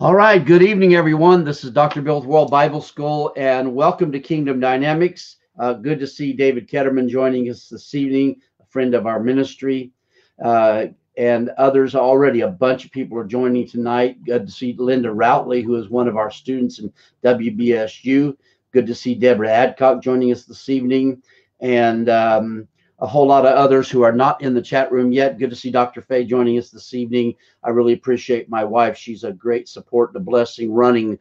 All right, good evening, everyone. This is Dr. Bill's World Bible School, and welcome to Kingdom Dynamics. Good to see David Ketterman joining us this evening, a friend of our ministry, and others already. A bunch of people are joining tonight. Good to see Linda Routley, who is one of our students in WBSU. Good to see Deborah Adcock joining us this evening, and a whole lot of others who are not in the chat room yet. Good to see Dr. Faye joining us this evening. I really appreciate my wife. She's a great support and a blessing running,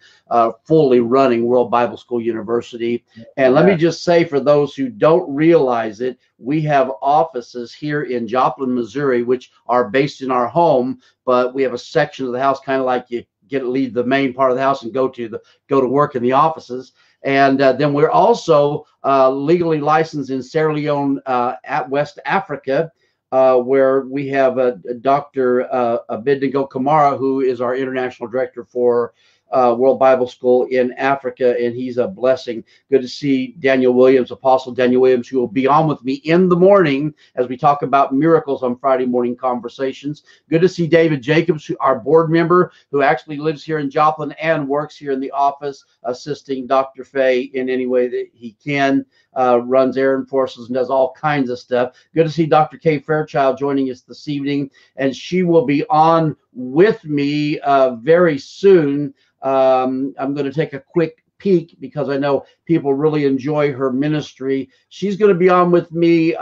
fully running World Bible School University. And let me just say, for those who don't realize it, we have offices here in Joplin, Missouri, which are based in our home, but we have a section of the house, kind of like you get to leave the main part of the house and go to work in the offices. And then we're also legally licensed in Sierra Leone, at West Africa, where we have Dr. Abednego Kamara, who is our international director for World Bible School in Africa, and he's a blessing. Good to see Daniel Williams, Apostle Daniel Williams, who will be on with me in the morning as we talk about miracles on Friday morning conversations. Good to see David Jacobs, our board member, who actually lives here in Joplin and works here in the office, assisting Dr. Faye in any way that he can, runs errand forces and does all kinds of stuff. Good to see Dr. Kay Fairchild joining us this evening, and she will be on with me very soon. I'm going to take a quick peek because I know people really enjoy her ministry. She's going to be on with me.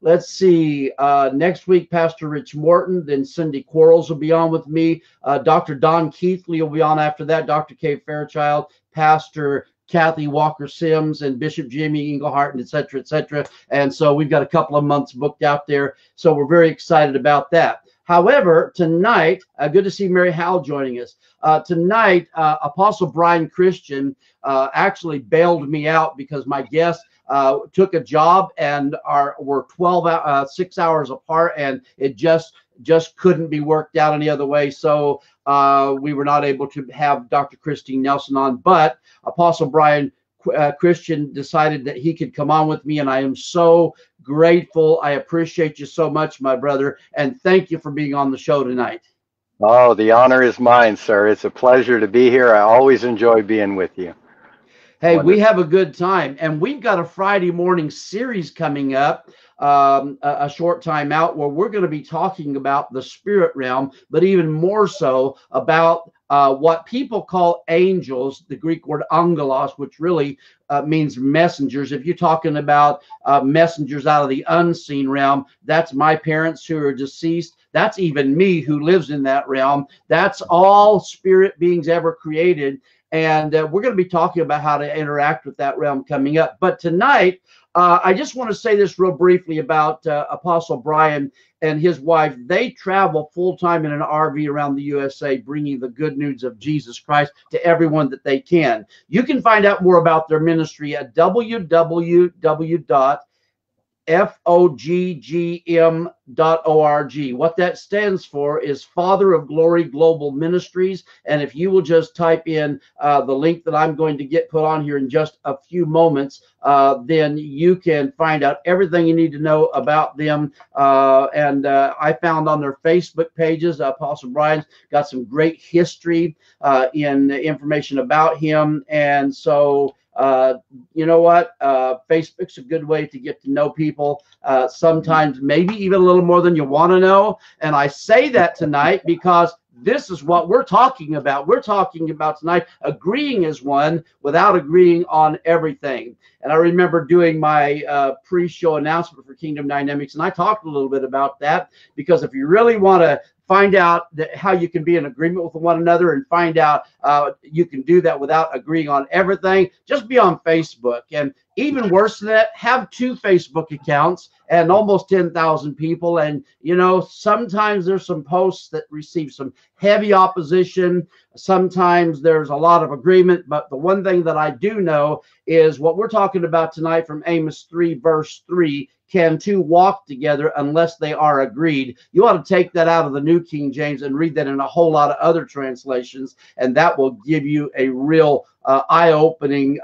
Let's see, next week, Pastor Rich Morton, then Cindy Quarles will be on with me. Dr. Don Keithley will be on after that. Dr. Kay Fairchild, Pastor Kathy Walker Sims, and Bishop Jimmy Englehart, and et cetera, et cetera. And so we've got a couple of months booked out there. So we're very excited about that. However, tonight, good to see Mary Howell joining us. Tonight, Apostle Brian Christian actually bailed me out because my guest took a job and were 6 hours apart, and it just couldn't be worked out any other way. So we were not able to have Dr. Christine Nelson on, but Apostle Brian Christian decided that he could come on with me, and I am so grateful. I appreciate you so much, my brother, and thank you for being on the show tonight. Oh, the honor is mine, sir. It's a pleasure to be here. I always enjoy being with you. Hey, wonderful. We have a good time, and we've got a Friday morning series coming up a short time out where we're going to be talking about the spirit realm, but even more so about what people call angels, the Greek word angelos, which really means messengers. If you're talking about messengers out of the unseen realm, that's my parents who are deceased. That's even me who lives in that realm. That's all spirit beings ever created. And we're going to be talking about how to interact with that realm coming up. But tonight, I just want to say this real briefly about Apostle Brian and his wife. They travel full-time in an RV around the USA, bringing the good news of Jesus Christ to everyone that they can. You can find out more about their ministry at www.FOGGM.org. What that stands for is Father of Glory Global Ministries. And if you will just type in the link that I'm going to get put on here in just a few moments, then you can find out everything you need to know about them. I found on their Facebook pages, Apostle Brian's got some great history in information about him. And so you know what? Facebook's a good way to get to know people, sometimes maybe even a little more than you want to know. And I say that tonight because this is what we're talking about. We're talking about tonight agreeing as one without agreeing on everything. And I remember doing my pre-show announcement for Kingdom Dynamics, and I talked a little bit about that, because if you really want to find out how you can be in agreement with one another and find out you can do that without agreeing on everything, just be on Facebook. And even worse than that, have two Facebook accounts and almost 10,000 people. And, you know, sometimes there's some posts that receive some heavy opposition. Sometimes there's a lot of agreement. But the one thing that I do know is what we're talking about tonight from Amos 3, verse 3, can two walk together unless they are agreed? You ought to take that out of the New King James and read that in a whole lot of other translations, and that will give you a real eye-opening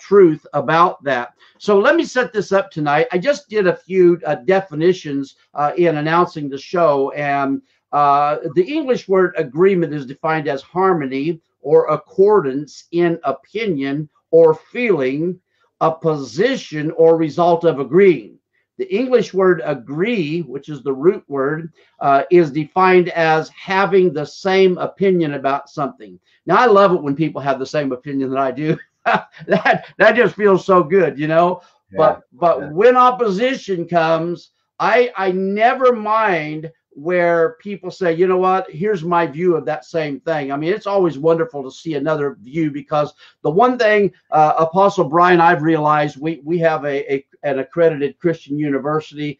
truth about that. So let me set this up tonight. I just did a few definitions in announcing the show, and The English word agreement is defined as harmony or accordance in opinion or feeling, a position or result of agreeing. The English word agree, which is the root word, is defined as having the same opinion about something. Now, I love it when people have the same opinion that I do. That just feels so good, you know. Yeah, but when opposition comes, I never mind where people say, you know what, here's my view of that same thing. I mean, it's always wonderful to see another view, because the one thing, Apostle Brian, I've realized, we have an accredited Christian university.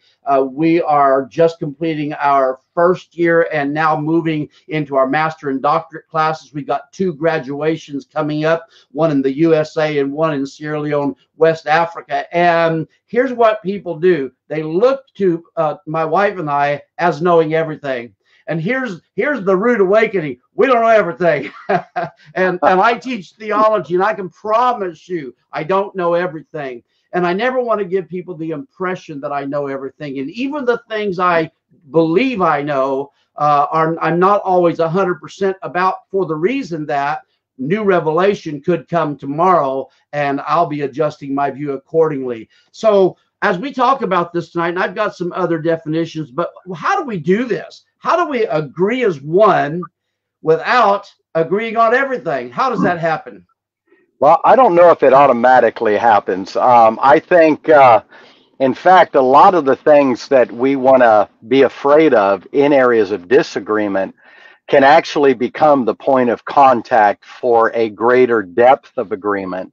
We are just completing our first year and now moving into our master and doctorate classes. We've got 2 graduations coming up, one in the USA and one in Sierra Leone, West Africa. And here's what people do. They look to my wife and I as knowing everything. And here's the rude awakening. We don't know everything. and I teach theology, and I can promise you I don't know everything. And I never want to give people the impression that I know everything. And even the things I believe I know, I'm not always 100% about, for the reason that new revelation could come tomorrow, and I'll be adjusting my view accordingly. So as we talk about this tonight, and I've got some other definitions, but how do we do this? How do we agree as one without agreeing on everything? How does that happen? Well, I don't know if it automatically happens. I think, in fact, a lot of the things that we want to be afraid of in areas of disagreement can actually become the point of contact for a greater depth of agreement.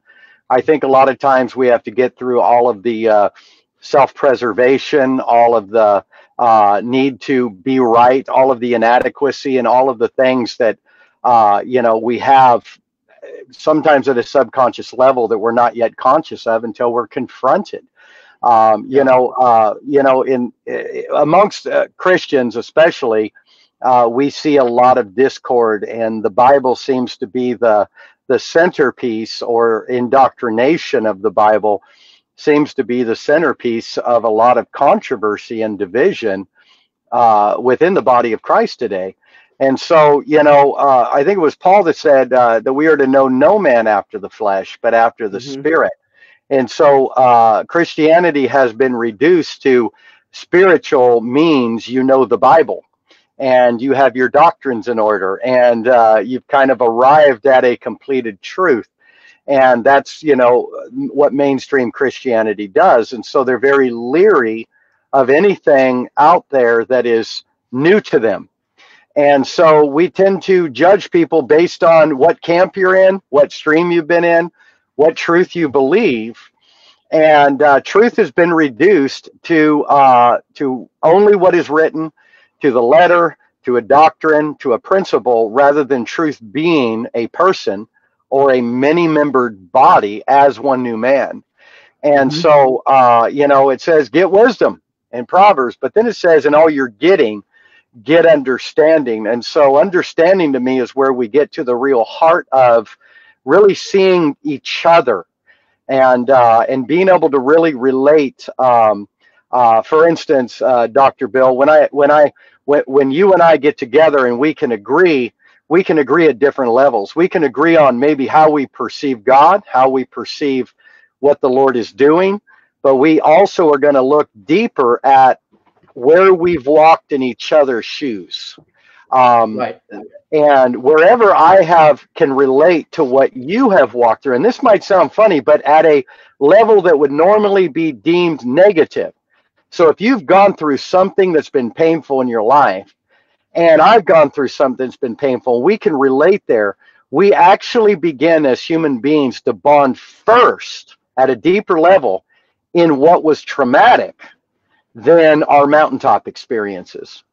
I think a lot of times we have to get through all of the self-preservation, all of the need to be right, all of the inadequacy, and all of the things that, you know, we have sometimes at a subconscious level that we're not yet conscious of until we're confronted. Amongst Christians especially, we see a lot of discord, and the Bible seems to be the centerpiece, or indoctrination of the Bible seems to be the centerpiece of a lot of controversy and division within the body of Christ today. And so, you know, I think it was Paul that said that we are to know no man after the flesh, but after the Spirit. And so Christianity has been reduced to spiritual means, you know, the Bible, and you have your doctrines in order, and you've kind of arrived at a completed truth. And that's, you know, what mainstream Christianity does. And so they're very leery of anything out there that is new to them. And so we tend to judge people based on what camp you're in, what stream you've been in, what truth you believe. And truth has been reduced to only what is written, to the letter, to a doctrine, to a principle, rather than truth being a person or a many-membered body as one new man. And so, you know, it says get wisdom in Proverbs, but then it says in all you're getting, get understanding. And so understanding to me is where we get to the real heart of really seeing each other and being able to really relate. For instance, Dr. Bill, when you and I get together and we can agree at different levels. We can agree on maybe how we perceive God, how we perceive what the Lord is doing, but we also are going to look deeper at where we've walked in each other's shoes. Right. And wherever I can relate to what you have walked through, and this might sound funny, but at a level that would normally be deemed negative. So if you've gone through something that's been painful in your life, and I've gone through something that's been painful, we can relate there. We actually begin as human beings to bond first at a deeper level in what was traumatic than our mountaintop experiences.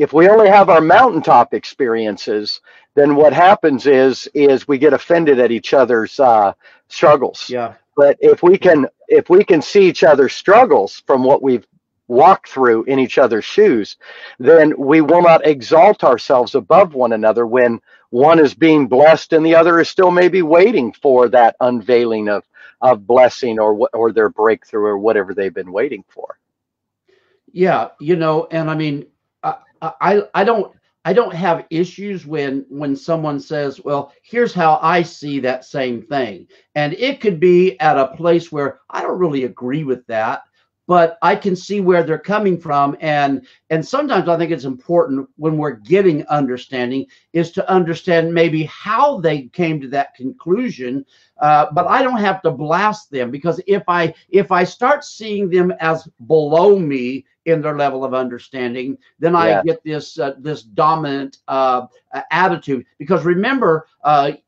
If we only have our mountaintop experiences, then what happens is we get offended at each other's struggles. Yeah. But if we can see each other's struggles from what we've walked through in each other's shoes, then we will not exalt ourselves above one another when one is being blessed and the other is still maybe waiting for that unveiling of blessing or their breakthrough or whatever they've been waiting for. Yeah, you know, and I mean, I don't have issues when someone says, well, here's how I see that same thing. And it could be at a place where I don't really agree with that, but I can see where they're coming from. And sometimes I think it's important when we're getting understanding is to understand maybe how they came to that conclusion. But I don't have to blast them, because if I start seeing them as below me in their level of understanding, then I get this dominant attitude. Because remember,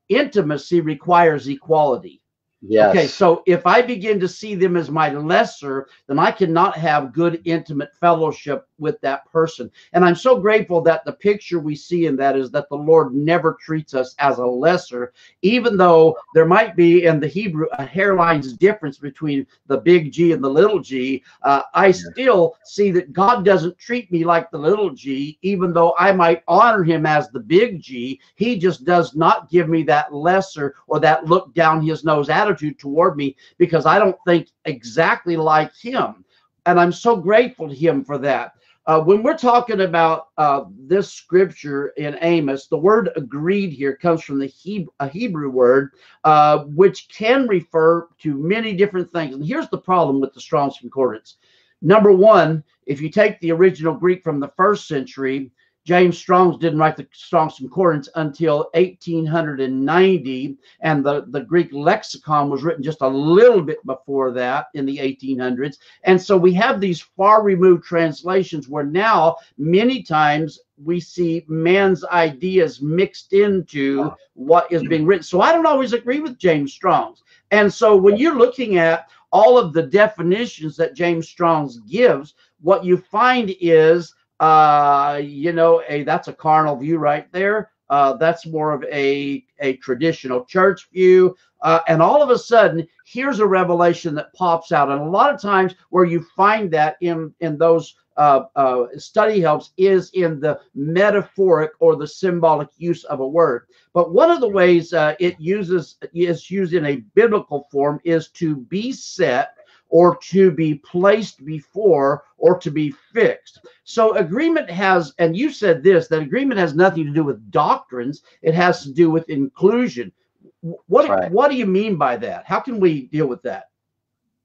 intimacy requires equality. Yes. Okay, so if I begin to see them as my lesser, then I cannot have good intimate fellowship with that person. And I'm so grateful that the picture we see in that is that the Lord never treats us as a lesser, even though there might be in the Hebrew a hairline's difference between the big G and the little G. I still see that God doesn't treat me like the little G, even though I might honor him as the big G. He just does not give me that lesser or that look down his nose attitude toward me, because I don't think exactly like him. And I'm so grateful to him for that. When we're talking about this scripture in Amos, the word agreed here comes from the Hebrew word, which can refer to many different things. And here's the problem with the Strong's Concordance. Number one, if you take the original Greek from the 1st century, James Strong's didn't write the Strong's Concordance until 1890, and the Greek lexicon was written just a little bit before that in the 1800s. And so we have these far-removed translations where now many times we see man's ideas mixed into what is being written. So I don't always agree with James Strong's. And so when you're looking at all of the definitions that James Strong's gives, what you find is, that's a carnal view right there. That's more of a traditional church view. And all of a sudden, here's a revelation that pops out. And a lot of times where you find that in those study helps is in the metaphoric or the symbolic use of a word. But one of the ways it's used in a biblical form is to be set, or to be placed before, or to be fixed. So agreement has, and you said this, that agreement has nothing to do with doctrines. It has to do with inclusion. What do you mean by that? How can we deal with that?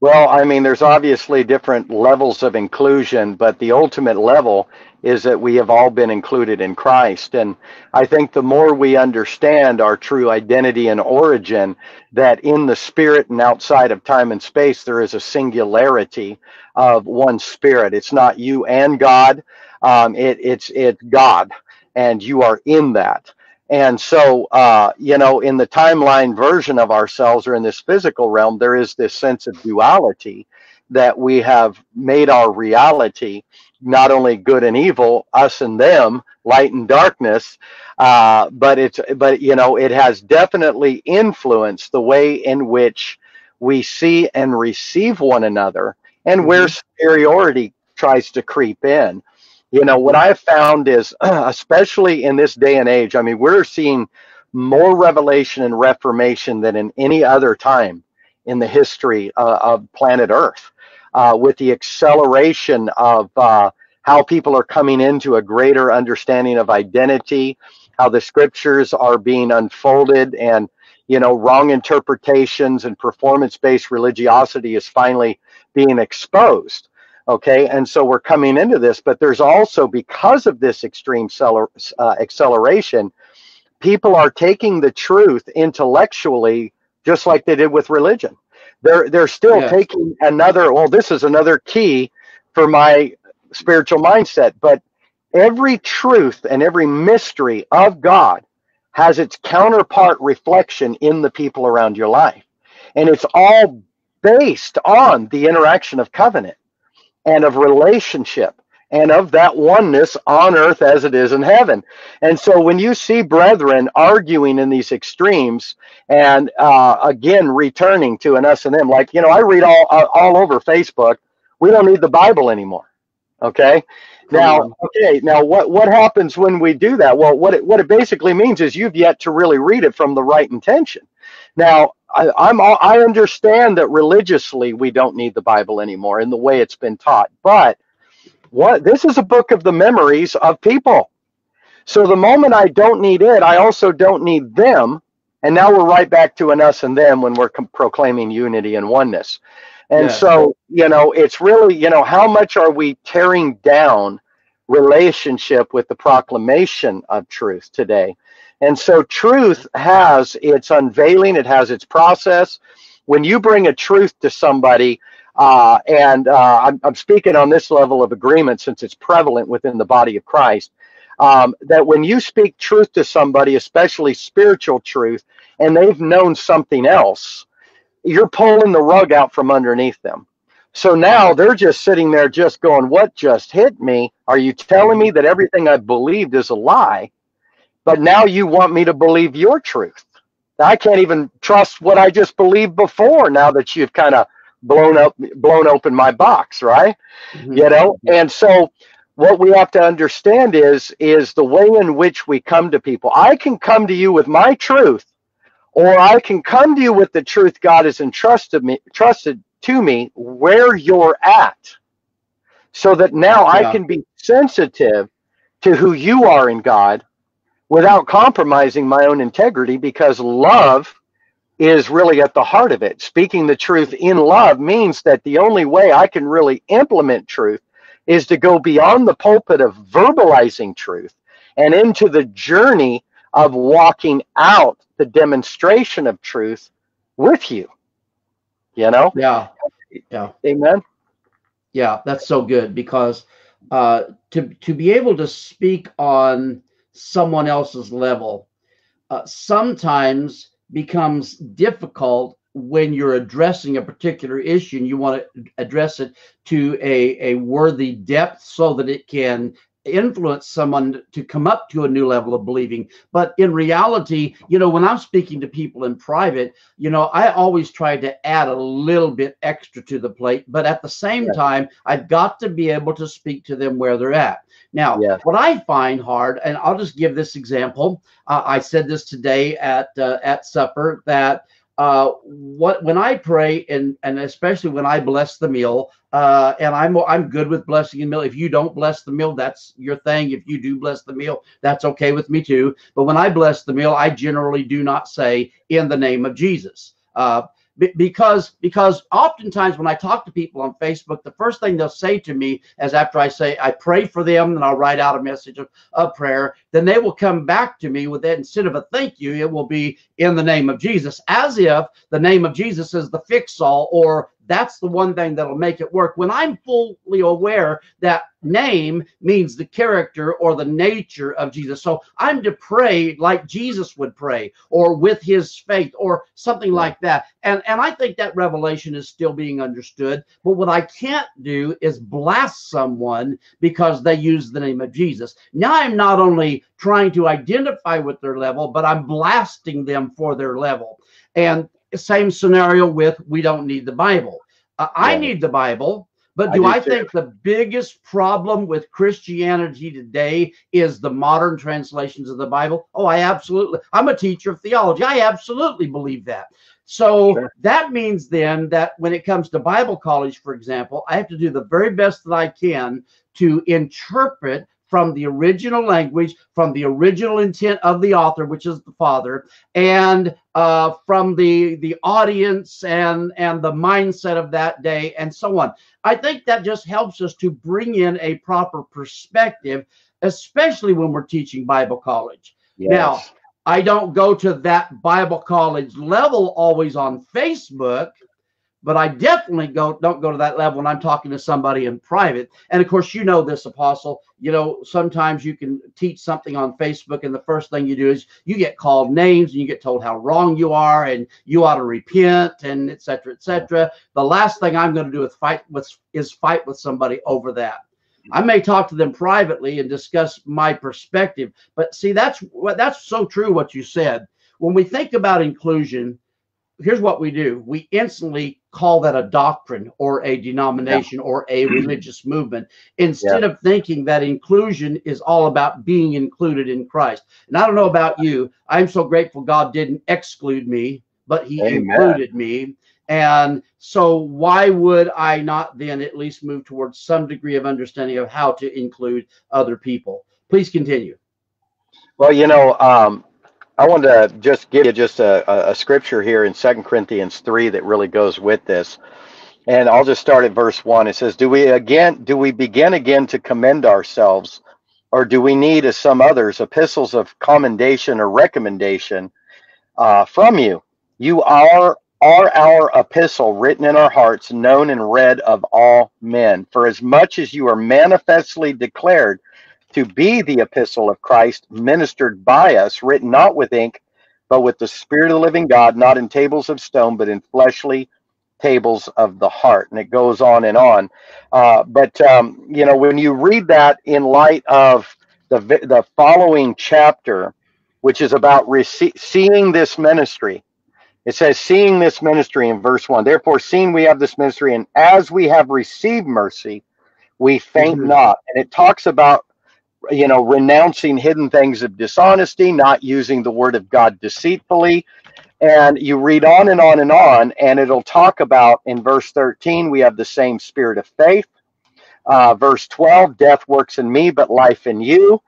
Well, I mean, there's obviously different levels of inclusion, but the ultimate level is that we have all been included in Christ. And I think the more we understand our true identity and origin, that in the spirit and outside of time and space, there is a singularity of one spirit. It's not you and God, it's God, and you are in that. And so, in the timeline version of ourselves or in this physical realm, there is this sense of duality that we have made our reality, not only good and evil, us and them, light and darkness, but it has definitely influenced the way in which we see and receive one another, and where superiority tries to creep in. You know, what I've found is, especially in this day and age, I mean, we're seeing more revelation and reformation than in any other time in the history of planet Earth, with the acceleration of how people are coming into a greater understanding of identity, how the scriptures are being unfolded, and, you know, wrong interpretations and performance-based religiosity is finally being exposed. Okay, and so we're coming into this, but there's also, because of this extreme acceleration, people are taking the truth intellectually, just like they did with religion. They're still taking another, well, this is another key for my spiritual mindset, but every truth and every mystery of God has its counterpart reflection in the people around your life. And it's all based on the interaction of covenant, and of relationship, and of that oneness on earth as it is in heaven. And so when you see brethren arguing in these extremes, and again returning to an us and them, like, you know, I read all over Facebook, we don't need the Bible anymore. Okay, now what happens when we do that? Well, what it basically means is you've yet to really read it from the right intention. Now, I understand that religiously we don't need the Bible anymore in the way it's been taught, but What? This is a book of the memories of people. So the moment I don't need it, I also don't need them. And now we're right back to an us and them when we're proclaiming unity and oneness. And so, you know, it's really, you know, how much are we tearing down relationship with the proclamation of truth today? And so truth has its unveiling. It has its process. When you bring a truth to somebody, and I'm speaking on this level of agreement since it's prevalent within the body of Christ, that when you speak truth to somebody, especially spiritual truth, and they've known something else, you're pulling the rug out from underneath them. So now they're just sitting there just going, what just hit me? Are you telling me that everything I believed is a lie, but now you want me to believe your truth? I can't even trust what I just believed before now that you've kind of blown open my box, right? Mm-hmm. You know, and so what we have to understand is the way in which we come to people. I can come to you with my truth, or I can come to you with the truth God has entrusted to me where you're at, so that now I can be sensitive to who you are in God without compromising my own integrity, because love is really at the heart of it. Speaking the truth in love means that the only way I can really implement truth is to go beyond the pulpit of verbalizing truth and into the journey of walking out the demonstration of truth with you, you know? Yeah. Amen. Yeah, that's so good, because to be able to speak on someone else's level sometimes becomes difficult when you're addressing a particular issue and you want to address it to a worthy depth so that it can influence someone to come up to a new level of believing. But in reality, you know, when I'm speaking to people in private, you know, I always try to add a little bit extra to the plate, but at the same time, I've got to be able to speak to them where they're at. Now, what I find hard, and I'll just give this example. I said this today at supper, that when I pray, and especially when I bless the meal, and I'm good with blessing the meal. If you don't bless the meal, that's your thing. If you do bless the meal, that's okay with me too. But when I bless the meal, I generally do not say in the name of Jesus, because oftentimes when I talk to people on Facebook, the first thing they'll say to me is, after I say I pray for them and I'll write out a message of prayer, then they will come back to me with that. Instead of a thank you, it will be in the name of Jesus, as if the name of Jesus is the fix-all, or that's the one thing that'll make it work, when I'm fully aware that name means the character or the nature of Jesus. So I'm to pray like Jesus would pray, or with his faith, or something like that. And I think that revelation is still being understood. But what I can't do is blast someone because they use the name of Jesus. Now I'm not only trying to identify with their level, but I'm blasting them for their level. And same scenario with, we don't need the Bible. I need the Bible, but I think the biggest problem with Christianity today is the modern translations of the Bible? Oh, I'm a teacher of theology. I absolutely believe that. So that means then that when it comes to Bible college, for example, I have to do the very best that I can to interpret from the original language, from the original intent of the author, which is the Father, and from the audience and the mindset of that day, and so on. I think that just helps us to bring in a proper perspective, especially when we're teaching Bible college. Yes. Now, I don't go to that Bible college level always on Facebook, but I definitely don't go to that level when I'm talking to somebody in private. And of course, you know this, Apostle, you know, sometimes you can teach something on Facebook and the first thing you do is you get called names and you get told how wrong you are and you ought to repent and et cetera, et cetera. The last thing I'm going to do is fight with somebody over that. I may talk to them privately and discuss my perspective, but see, that's so true what you said. When we think about inclusion, here's what we do. We instantly call that a doctrine or a denomination or a religious movement, instead of thinking that inclusion is all about being included in Christ. And I don't know about you. I'm so grateful God didn't exclude me, but he included me. And so why would I not then at least move towards some degree of understanding of how to include other people? Please continue. Well, you know, I want to just give you just a scripture here in 2 Corinthians 3 that really goes with this. And I'll just start at verse 1. It says, do we begin again to commend ourselves, or do we need, as some others, epistles of commendation or recommendation from you? You are our epistle written in our hearts, known and read of all men. For as much as you are manifestly declared to be the epistle of Christ, ministered by us, written not with ink, but with the Spirit of the living God, not in tables of stone, but in fleshly tables of the heart. And it goes on and on. You know, when you read that in light of the following chapter, which is about seeing this ministry, it says, seeing this ministry in verse 1, therefore, seeing we have this ministry, and as we have received mercy, we faint not. And it talks about, you know, renouncing hidden things of dishonesty, not using the word of God deceitfully. And you read on and on and on, and it'll talk about in verse 13, we have the same spirit of faith. Verse 12, death works in me, but life in you.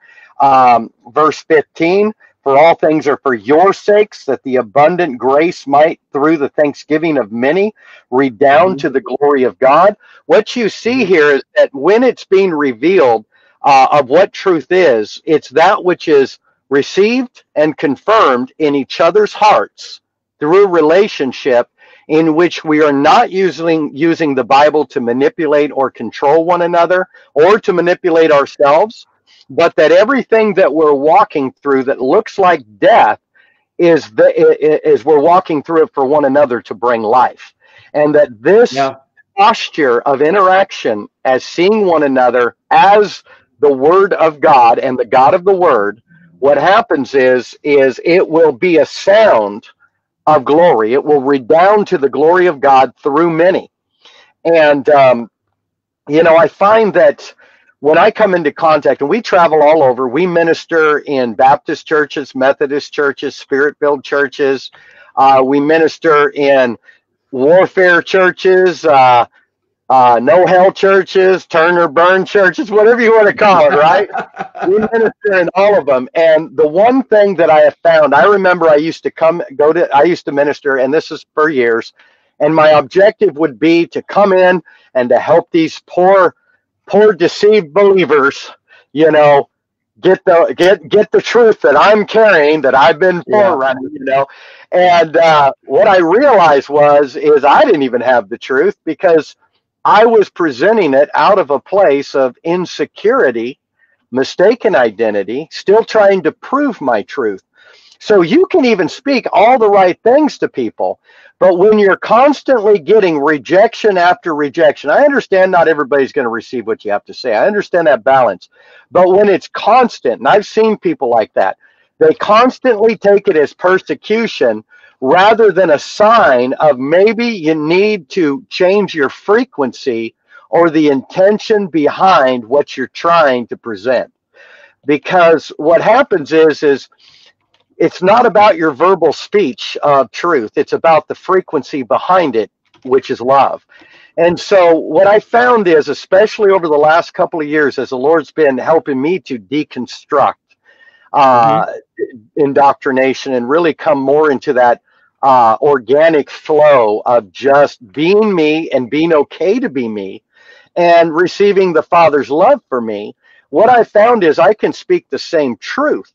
Verse 15, for all things are for your sakes, that the abundant grace might, through the thanksgiving of many, redound to the glory of God. What you see here is that when it's being revealed, of what truth is, it's that which is received and confirmed in each other's hearts through relationship, in which we are not using the Bible to manipulate or control one another or to manipulate ourselves, but that everything that we're walking through that looks like death is we're walking through it for one another to bring life. And that this posture of interaction, as seeing one another as the Word of God and the God of the Word, what happens is it will be a sound of glory. It will redound to the glory of God through many. And, you know, I find that when I come into contact, and we travel all over, we minister in Baptist churches, Methodist churches, Spirit-filled churches. We minister in warfare churches, no hell churches, turn or burn churches, whatever you want to call it, right? We minister in all of them. And the one thing that I have found, I remember I used to minister, and this is for years, and my objective would be to come in and to help these poor deceived believers, you know, get the truth that I'm carrying, that I've been forerunning, you know. And what I realized is I didn't even have the truth, because I was presenting it out of a place of insecurity, mistaken identity, still trying to prove my truth. So you can even speak all the right things to people, but when you're constantly getting rejection after rejection, I understand not everybody's going to receive what you have to say. I understand that balance. But when it's constant, and I've seen people like that, they constantly take it as persecution, rather than a sign of maybe you need to change your frequency or the intention behind what you're trying to present. Because what happens is it's not about your verbal speech of truth. It's about the frequency behind it, which is love. And so what I found is, especially over the last couple of years, as the Lord's been helping me to deconstruct indoctrination and really come more into that organic flow of just being me and being okay to be me and receiving the Father's love for me, what I found is I can speak the same truth,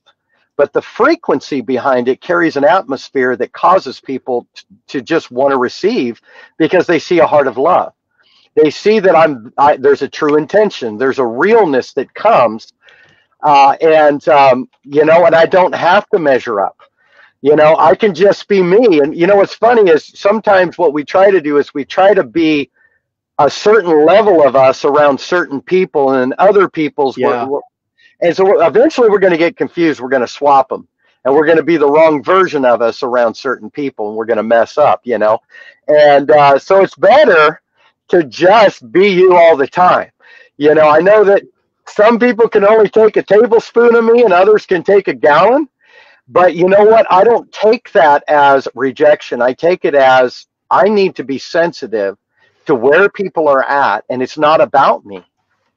but the frequency behind it carries an atmosphere that causes people to just want to receive, because they see a heart of love. They see that there's a true intention. There's a realness that comes. You know, and I don't have to measure up. You know, I can just be me. And, you know, what's funny is sometimes what we try to do is we try to be a certain level of us around certain people and other people's. And so eventually we're going to get confused. We're going to swap them, and we're going to be the wrong version of us around certain people, and we're going to mess up, you know. And so it's better to just be you all the time. You know, I know that some people can only take a tablespoon of me and others can take a gallon. But you know what? I don't take that as rejection. I take it as I need to be sensitive to where people are at, and it's not about me.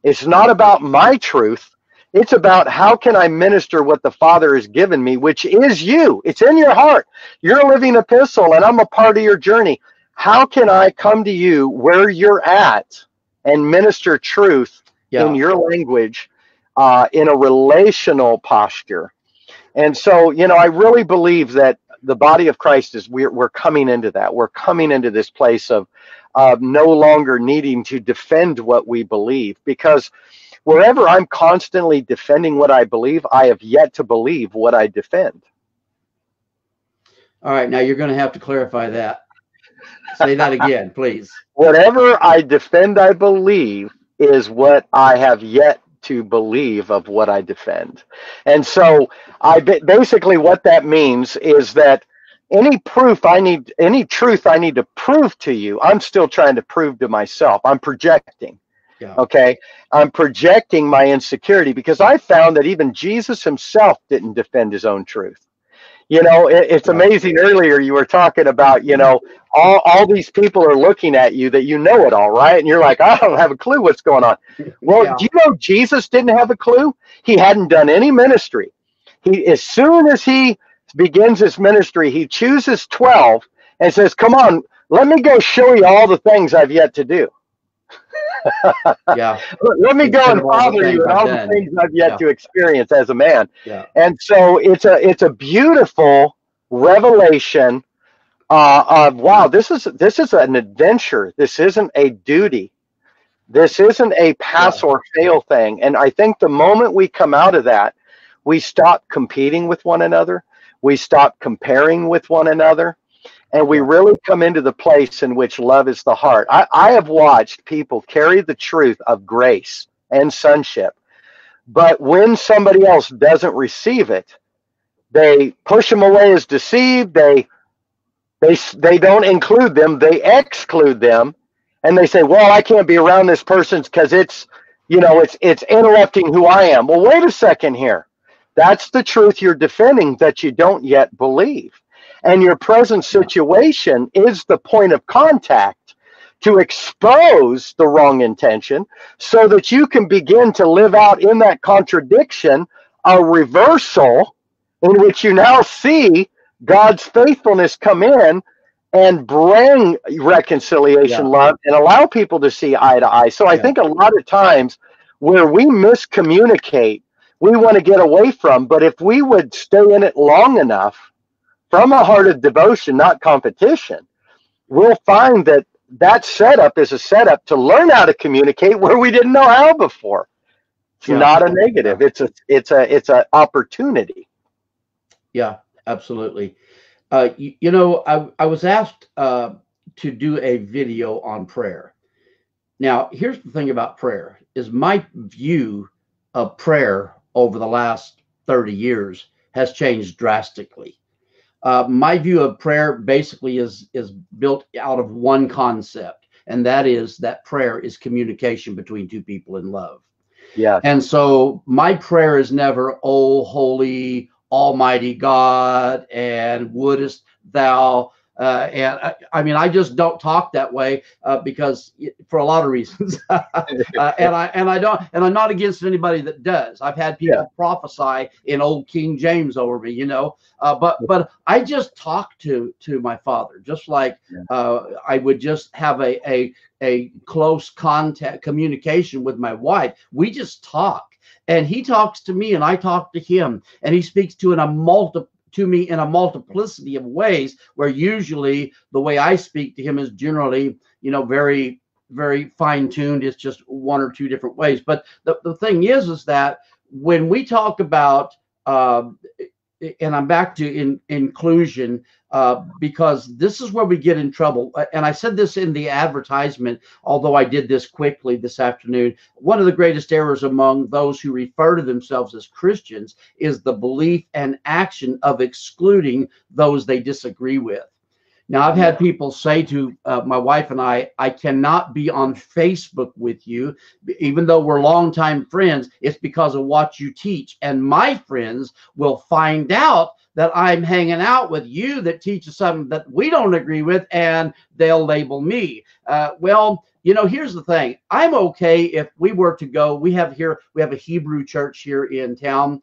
It's not about my truth. It's about how can I minister what the Father has given me, which is you. It's in your heart. You're a living epistle, and I'm a part of your journey. How can I come to you where you're at and minister truth in your language in a relational posture? And so, you know, I really believe that the body of Christ is we're coming into that. We're coming into this place of no longer needing to defend what we believe, because wherever I'm constantly defending what I believe, I have yet to believe what I defend. All right, now you're going to have to clarify that. Say that again, please. Whatever I defend, I believe, is what I have yet to believe of what I defend. And so I basically what that means is that any proof I need, any truth I need to prove to you, I'm still trying to prove to myself. I'm projecting. Yeah. Okay. I'm projecting my insecurity, because I found that even Jesus himself didn't defend his own truth. You know, it's amazing. Earlier you were talking about, you know, all these people are looking at you that you know it all, right? And you're like, I don't have a clue what's going on. Well, do you know Jesus didn't have a clue? He hadn't done any ministry. He, as soon as he begins his ministry, he chooses 12 and says, come on, let me go show you all the things I've yet to do. Yeah. Let me go and bother you and all the things I've yet to experience as a man. Yeah. And so it's a beautiful revelation of, wow, this is an adventure. This isn't a duty. This isn't a pass or fail thing. And I think the moment we come out of that, we stop competing with one another. We stop comparing with one another. And we really come into the place in which love is the heart. I have watched people carry the truth of grace and sonship. But when somebody else doesn't receive it, they push them away as deceived. They don't include them. They exclude them. And they say, well, I can't be around this person because it's, you know, it's interrupting who I am. Well, wait a second here. That's the truth you're defending that you don't yet believe. And your present situation is the point of contact to expose the wrong intention so that you can begin to live out in that contradiction a reversal in which you now see God's faithfulness come in and bring reconciliation, love, and allow people to see eye to eye. So I think a lot of times where we miscommunicate, we want to get away from, but if we would stay in it long enough, from a heart of devotion, not competition, we'll find that that setup is a setup to learn how to communicate where we didn't know how before. It's not a negative. It's an opportunity. Yeah, absolutely. You know, I was asked to do a video on prayer. Now, here's the thing about prayer is my view of prayer over the last 30 years has changed drastically. My view of prayer basically is built out of one concept, and that is that prayer is communication between two people in love. Yeah. And so my prayer is never, oh, holy, almighty God, and wouldest thou, and I mean, I just don't talk that way because for a lot of reasons, and I'm not against anybody that does. I've had people prophesy in old King James over me, you know, but I just talk to my Father, just like I would just have a close contact communication with my wife. We just talk, and he talks to me, and I talk to him, and he speaks to me in a multiplicity of ways, where usually the way I speak to him is generally, you know, very, very fine-tuned. It's just one or two different ways. But the thing is that when we talk about, and I'm back to inclusion, because this is where we get in trouble. And I said this in the advertisement, although I did this quickly this afternoon. One of the greatest errors among those who refer to themselves as Christians is the belief and action of excluding those they disagree with. Now, I've had people say to my wife and I cannot be on Facebook with you, even though we're longtime friends. It's because of what you teach. And my friends will find out that I'm hanging out with you that teaches something that we don't agree with, and they'll label me. Well, you know, here's the thing. I'm okay if we were to go. We have a Hebrew church here in town,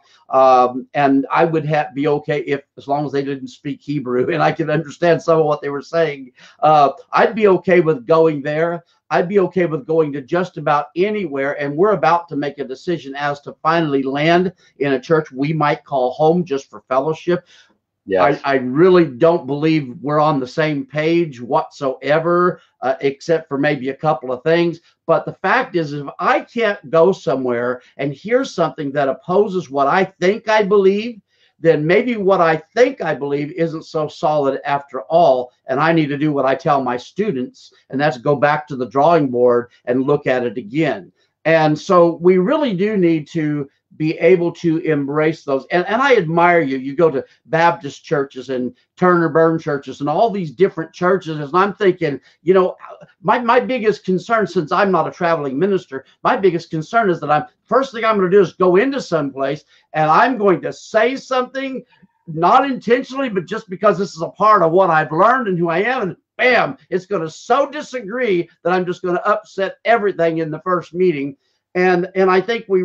and I would be okay if, as long as they didn't speak Hebrew and I could understand some of what they were saying, I'd be okay with going there. I'd be okay with going to just about anywhere. And we're about to make a decision as to finally land in a church we might call home just for fellowship. Yes. I really don't believe we're on the same page whatsoever, except for maybe a couple of things. But the fact is, if I can't go somewhere and hear something that opposes what I think I believe, then maybe what I think I believe isn't so solid after all. And I need to do what I tell my students, and that's go back to the drawing board and look at it again. And so we really do need to be able to embrace those. And I admire you. You go to Baptist churches and Turner Burn churches and all these different churches. And I'm thinking, you know, my biggest concern, since I'm not a traveling minister, my biggest concern is that first thing I'm going to do is go into someplace and I'm going to say something, not intentionally, but just because this is a part of what I've learned and who I am. And bam, it's going to so disagree that I'm just going to upset everything in the first meeting. And I think we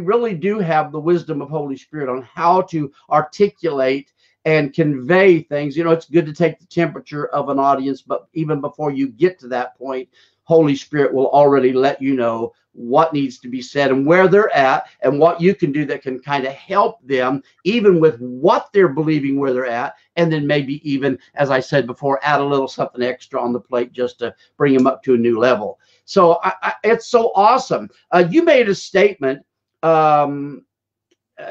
really do have the wisdom of Holy Spirit on how to articulate and convey things. You know, it's good to take the temperature of an audience, but even before you get to that point, Holy Spirit will already let you know what needs to be said and where they're at and what you can do that can kind of help them, even with what they're believing where they're at. And then maybe even, as I said before, add a little something extra on the plate just to bring them up to a new level. So it's so awesome. You made a statement.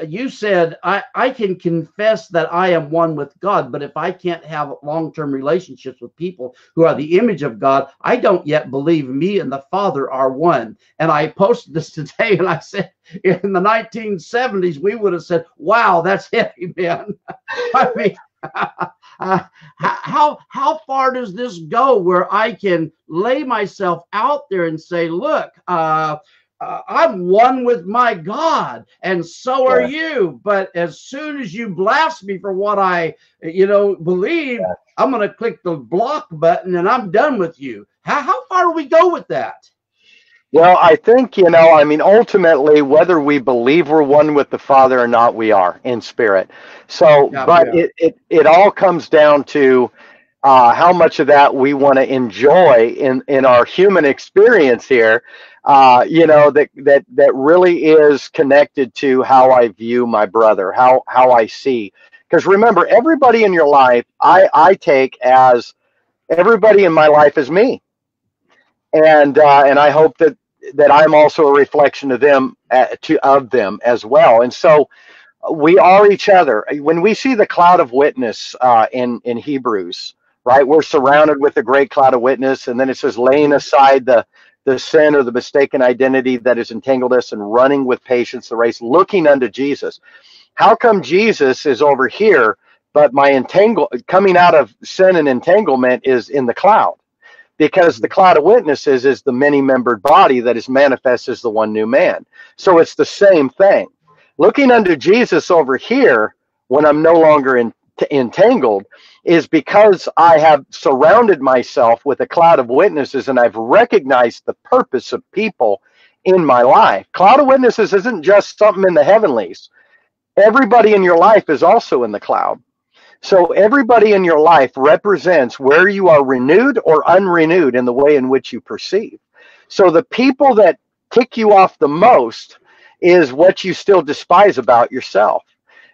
You said, I can confess that I am one with God, but if I can't have long-term relationships with people who are the image of God, I don't yet believe me and the Father are one. And I posted this today and I said, in the 1970s, we would have said, wow, that's heavy, man. I mean, how far does this go where I can lay myself out there and say, look, I'm one with my God, and so are you. But as soon as you blast me for what I, you know, believe, I'm going to click the block button and I'm done with you. How far do we go with that? Well, I think, you know, I mean, ultimately, whether we believe we're one with the Father or not, we are in spirit. So, it all comes down to how much of that we want to enjoy in our human experience here, you know, that really is connected to how I view my brother, how I see. Because remember, everybody in your life, I take as everybody in my life is me, and I hope that I'm also a reflection of them as well. And so, we are each other. When we see the cloud of witness in Hebrews. Right, we're surrounded with a great cloud of witness, and then it says laying aside the sin or the mistaken identity that has entangled us, and running with patience the race, looking unto Jesus. How come Jesus is over here, but my coming out of sin and entanglement is in the cloud? Because the cloud of witnesses is the many-membered body that is manifest as the one new man. So it's the same thing. Looking unto Jesus over here when I'm no longer entangled is because I have surrounded myself with a cloud of witnesses, and I've recognized the purpose of people in my life. Cloud of witnesses isn't just something in the heavenlies. Everybody in your life is also in the cloud. So everybody in your life represents where you are renewed or unrenewed in the way in which you perceive. So the people that tick you off the most is what you still despise about yourself.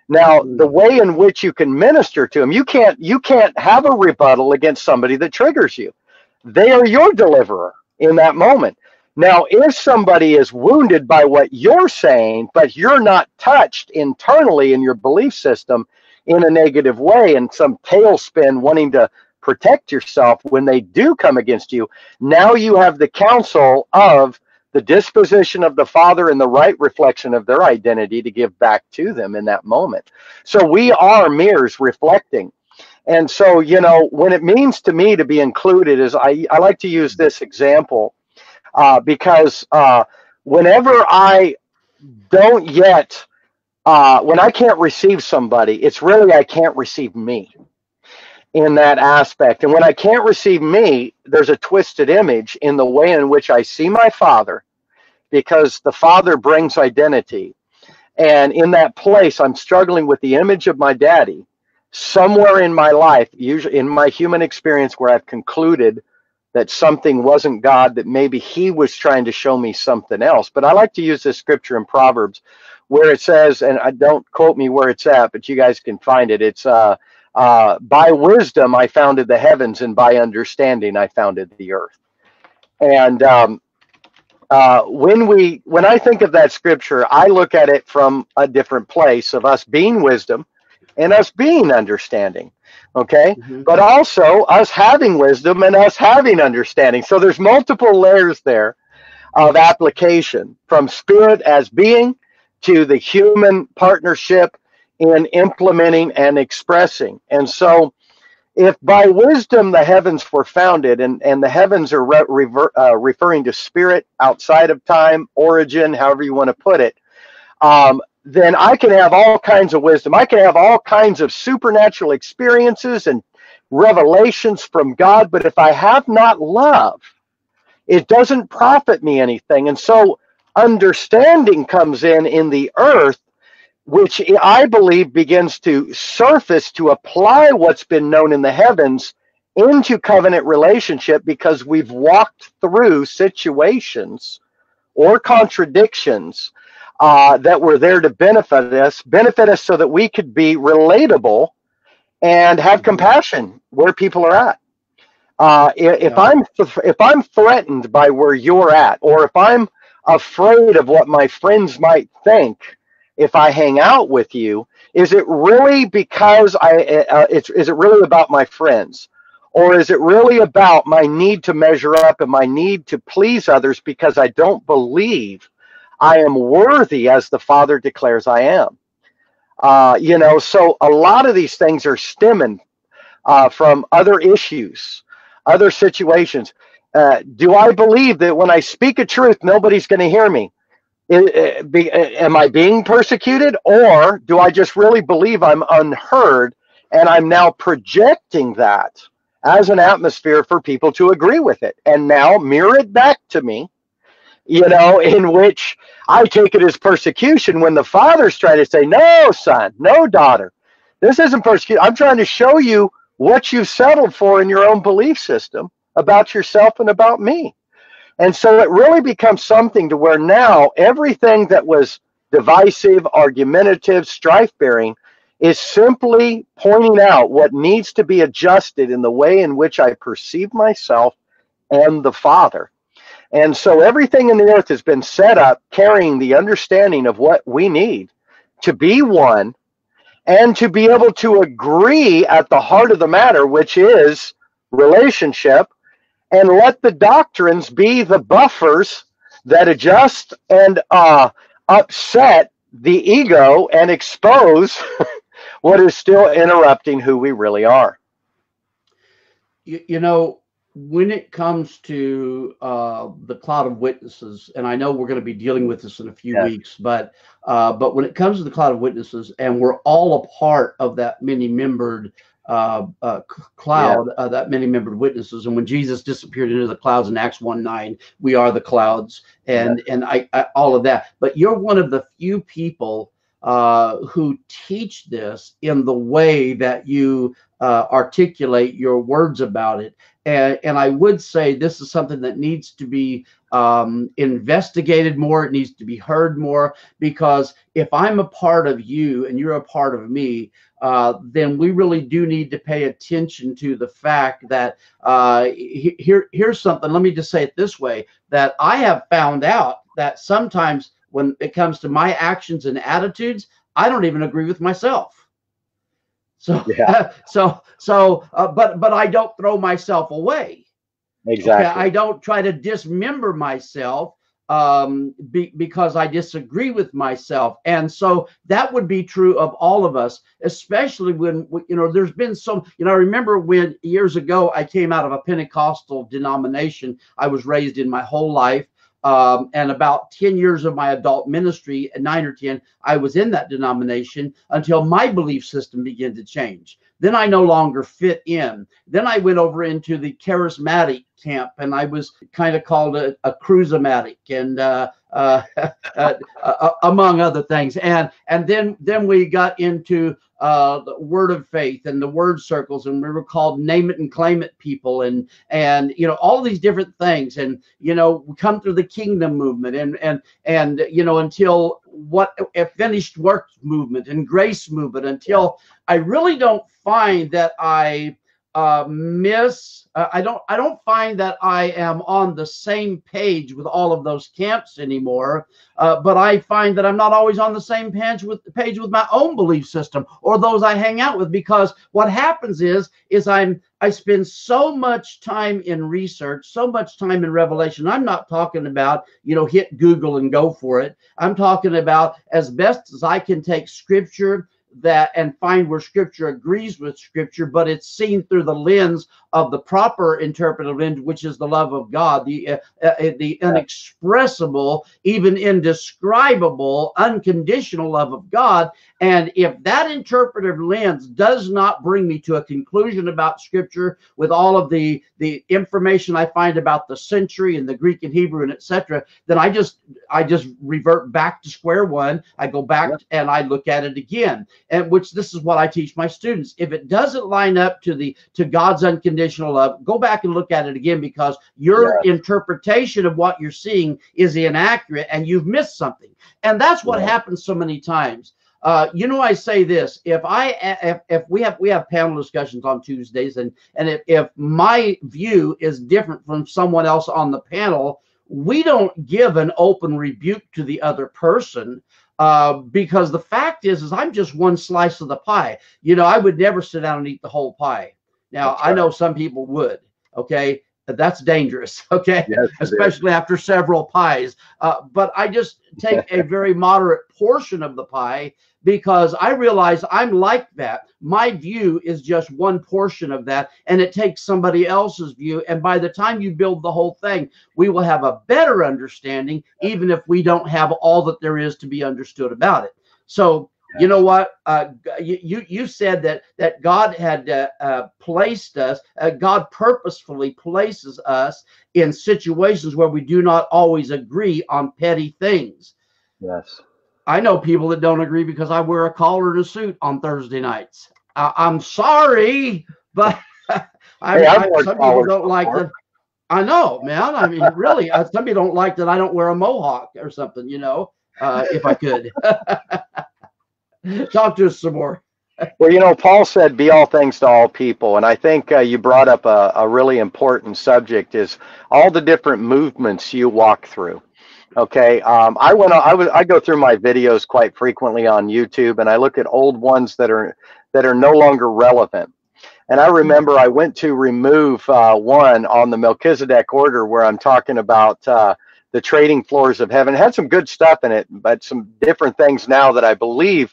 Now, the way in which you can minister to them, you can't have a rebuttal against somebody that triggers you. They are your deliverer in that moment. Now, if somebody is wounded by what you're saying, but you're not touched internally in your belief system in a negative way and some tailspin wanting to protect yourself when they do come against you, now you have the counsel of the disposition of the Father and the right reflection of their identity to give back to them in that moment. So we are mirrors reflecting. And so, you know, when it means to me to be included is I like to use this example because whenever I don't yet, when I can't receive somebody, it's really I can't receive me in that aspect. And when I can't receive me, there's a twisted image in the way in which I see my Father, because the Father brings identity. And in that place, I'm struggling with the image of my daddy somewhere in my life, usually in my human experience, where I've concluded that something wasn't God, that maybe he was trying to show me something else. But I like to use this scripture in Proverbs where it says, and I don't quote me where it's at, but you guys can find it. It's by wisdom, I founded the heavens, and by understanding, I founded the earth. And when I think of that scripture, I look at it from a different place of us being wisdom and us being understanding. Okay. Mm-hmm. But also us having wisdom and us having understanding. So there's multiple layers there of application, from spirit as being to the human partnership in implementing and expressing. And so if by wisdom the heavens were founded, and the heavens are referring to spirit outside of time, origin, however you want to put it, then I can have all kinds of wisdom. I can have all kinds of supernatural experiences and revelations from God, but if I have not love, it doesn't profit me anything. And so understanding comes in the earth, which I believe begins to surface, to apply what's been known in the heavens into covenant relationship, because we've walked through situations or contradictions that were there to benefit us so that we could be relatable and have compassion where people are at. If I'm threatened by where you're at, or if I'm afraid of what my friends might think if I hang out with you, is it really because is it really about my friends, or is it really about my need to measure up and my need to please others, because I don't believe I am worthy as the Father declares I am? You know, so a lot of these things are stemming from other issues, other situations. Do I believe that when I speak a truth, nobody's going to hear me? Am I being persecuted, or do I just really believe I'm unheard, and I'm now projecting that as an atmosphere for people to agree with it and now mirror it back to me, you know, in which I take it as persecution when the Father's trying to say, no, son, no, daughter, this isn't persecution. I'm trying to show you what you've settled for in your own belief system about yourself and about me. And so it really becomes something to where now everything that was divisive, argumentative, strife-bearing is simply pointing out what needs to be adjusted in the way in which I perceive myself and the Father. And so everything in the earth has been set up carrying the understanding of what we need to be one and to be able to agree at the heart of the matter, which is relationship, and let the doctrines be the buffers that adjust and upset the ego and expose what is still interrupting who we really are. You know, when it comes to the cloud of witnesses, and I know we're going to be dealing with this in a few weeks, but when it comes to the cloud of witnesses, and we're all a part of that many-membered cloud, that many membered witnesses. And when Jesus disappeared into the clouds in Acts 1:9, we are the clouds, and all of that. But you're one of the few people who teach this in the way that you articulate your words about it. And I would say this is something that needs to be investigated more. It needs to be heard more, because if I'm a part of you and you're a part of me, then we really do need to pay attention to the fact that here's something. Let me just say it this way, that I have found out that sometimes when it comes to my actions and attitudes, I don't even agree with myself. So, but I don't throw myself away. Exactly. Okay? I don't try to dismember myself. because I disagree with myself. And so that would be true of all of us, especially when, you know, there's been some, you know, I remember when years ago I came out of a Pentecostal denomination. I was raised in my whole life. And about 10 years of my adult ministry, 9 or 10, I was in that denomination until my belief system began to change. Then I no longer fit in. Then I went over into the charismatic camp, and I was kind of called a cruisomatic, and among other things. And then we got into the Word of Faith and the Word Circles, and we were called Name It and Claim It people, and you know, all these different things. And you know, we come through the Kingdom movement, and you know, until what a finished work movement and grace movement, until I really don't find that I I don't find that I am on the same page with all of those camps anymore, but I find that I'm not always on the same page with my own belief system or those I hang out with, because what happens is I spend so much time in research, so much time in revelation. I'm not talking about, you know, hit Google and go for it. I'm talking about as best as I can take Scripture and find where Scripture agrees with Scripture, but it's seen through the lens of the proper interpretive lens, which is the love of God, the inexpressible, even indescribable, unconditional love of God. And if that interpretive lens does not bring me to a conclusion about Scripture with all of the information I find about the century and the Greek and Hebrew and etc., then I just revert back to square one. I go back and I look at it again. And which this is what I teach my students. If it doesn't line up to God's unconditional love, go back and look at it again, because your interpretation of what you're seeing is inaccurate and you've missed something. And that's what happens so many times. You know, I say this, if we have panel discussions on Tuesdays, and if my view is different from someone else on the panel, we don't give an open rebuke to the other person. Because the fact is I'm just one slice of the pie. You know, I would never sit down and eat the whole pie. Now, I know some people would. Okay. That's dangerous. Okay. Yes, especially after several pies. But I just take a very moderate portion of the pie, because I realize I'm like that. My view is just one portion of that, and it takes somebody else's view. And by the time you build the whole thing, we will have a better understanding, even if we don't have all that there is to be understood about it. So, you know what? You said that God had placed us. God purposefully places us in situations where we do not always agree on petty things. Yes. I know people that don't agree because I wear a collar and a suit on Thursday nights. I'm sorry, but some people don't like that. I know, man. I mean, really, some people don't like that I don't wear a mohawk or something, you know, if I could. Talk to us some more. Well, you know, Paul said, be all things to all people. And I think you brought up a really important subject, is all the different movements you walk through. Okay, I go through my videos quite frequently on YouTube, and I look at old ones that are no longer relevant. And I remember I went to remove one on the Melchizedek order where I'm talking about the trading floors of heaven. It had some good stuff in it, but some different things now that I believe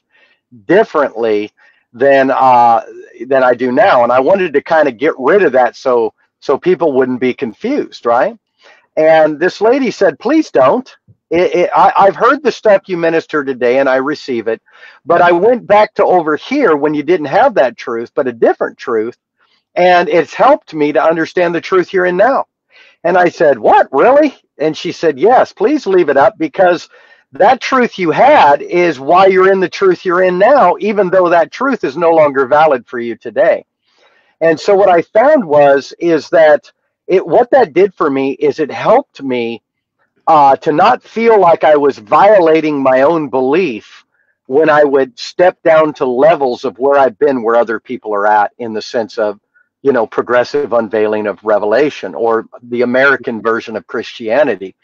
differently than I do now. And I wanted to kind of get rid of that so people wouldn't be confused, right? And this lady said, please don't. I've heard the stuff you minister today, and I receive it. But I went back to over here when you didn't have that truth, but a different truth. And it's helped me to understand the truth here and now. And I said, what, really? And she said, yes, please leave it up, because that truth you had is why you're in the truth you're in now, even though that truth is no longer valid for you today. And so what I found is that what that did for me is it helped me to not feel like I was violating my own belief when I would step down to levels of where I've been, where other people are at, in the sense of, you know, progressive unveiling of revelation, or the American version of Christianity.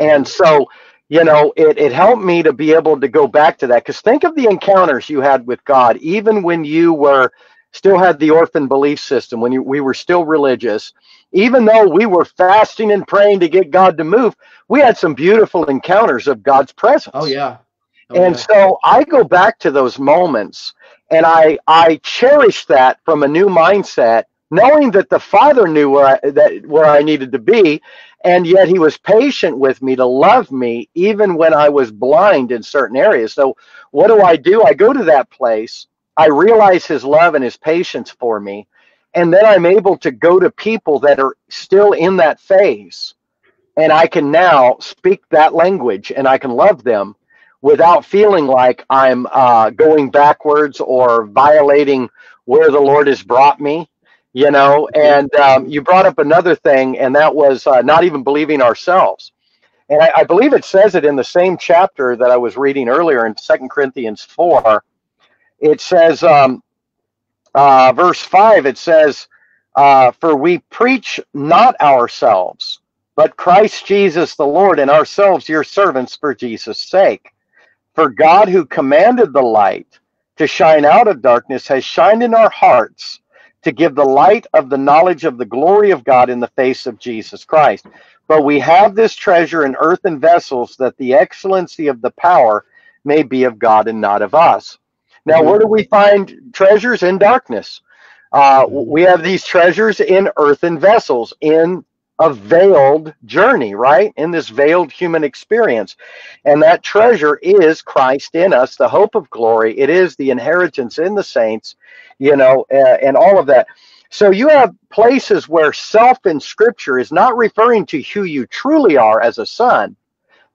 And so, you know, it helped me to be able to go back to that, because think of the encounters you had with God, even when you were still had the orphan belief system, when we were still religious, even though we were fasting and praying to get God to move, we had some beautiful encounters of God's presence. Oh, yeah. Okay. And so I go back to those moments, and I cherish that from a new mindset, knowing that the Father knew where I needed to be, and yet he was patient with me to love me, even when I was blind in certain areas. So what do? I go to that place. I realize his love and his patience for me, and then I'm able to go to people that are still in that phase, and I can now speak that language, and I can love them without feeling like I'm going backwards or violating where the Lord has brought me, you know. And you brought up another thing, and that was not even believing ourselves. And I believe it says it in the same chapter that I was reading earlier in 2 Corinthians 4. It says, verse 5, it says, for we preach not ourselves, but Christ Jesus the Lord, and ourselves your servants for Jesus' sake. For God, who commanded the light to shine out of darkness, has shined in our hearts to give the light of the knowledge of the glory of God in the face of Jesus Christ. But we have this treasure in earthen vessels, that the excellency of the power may be of God and not of us. Now, where do we find treasures? In darkness. We have these treasures in earthen vessels, in a veiled journey, right? In this veiled human experience. And that treasure is Christ in us, the hope of glory. It is the inheritance in the saints, you know, and all of that. So you have places where self in Scripture is not referring to who you truly are as a son,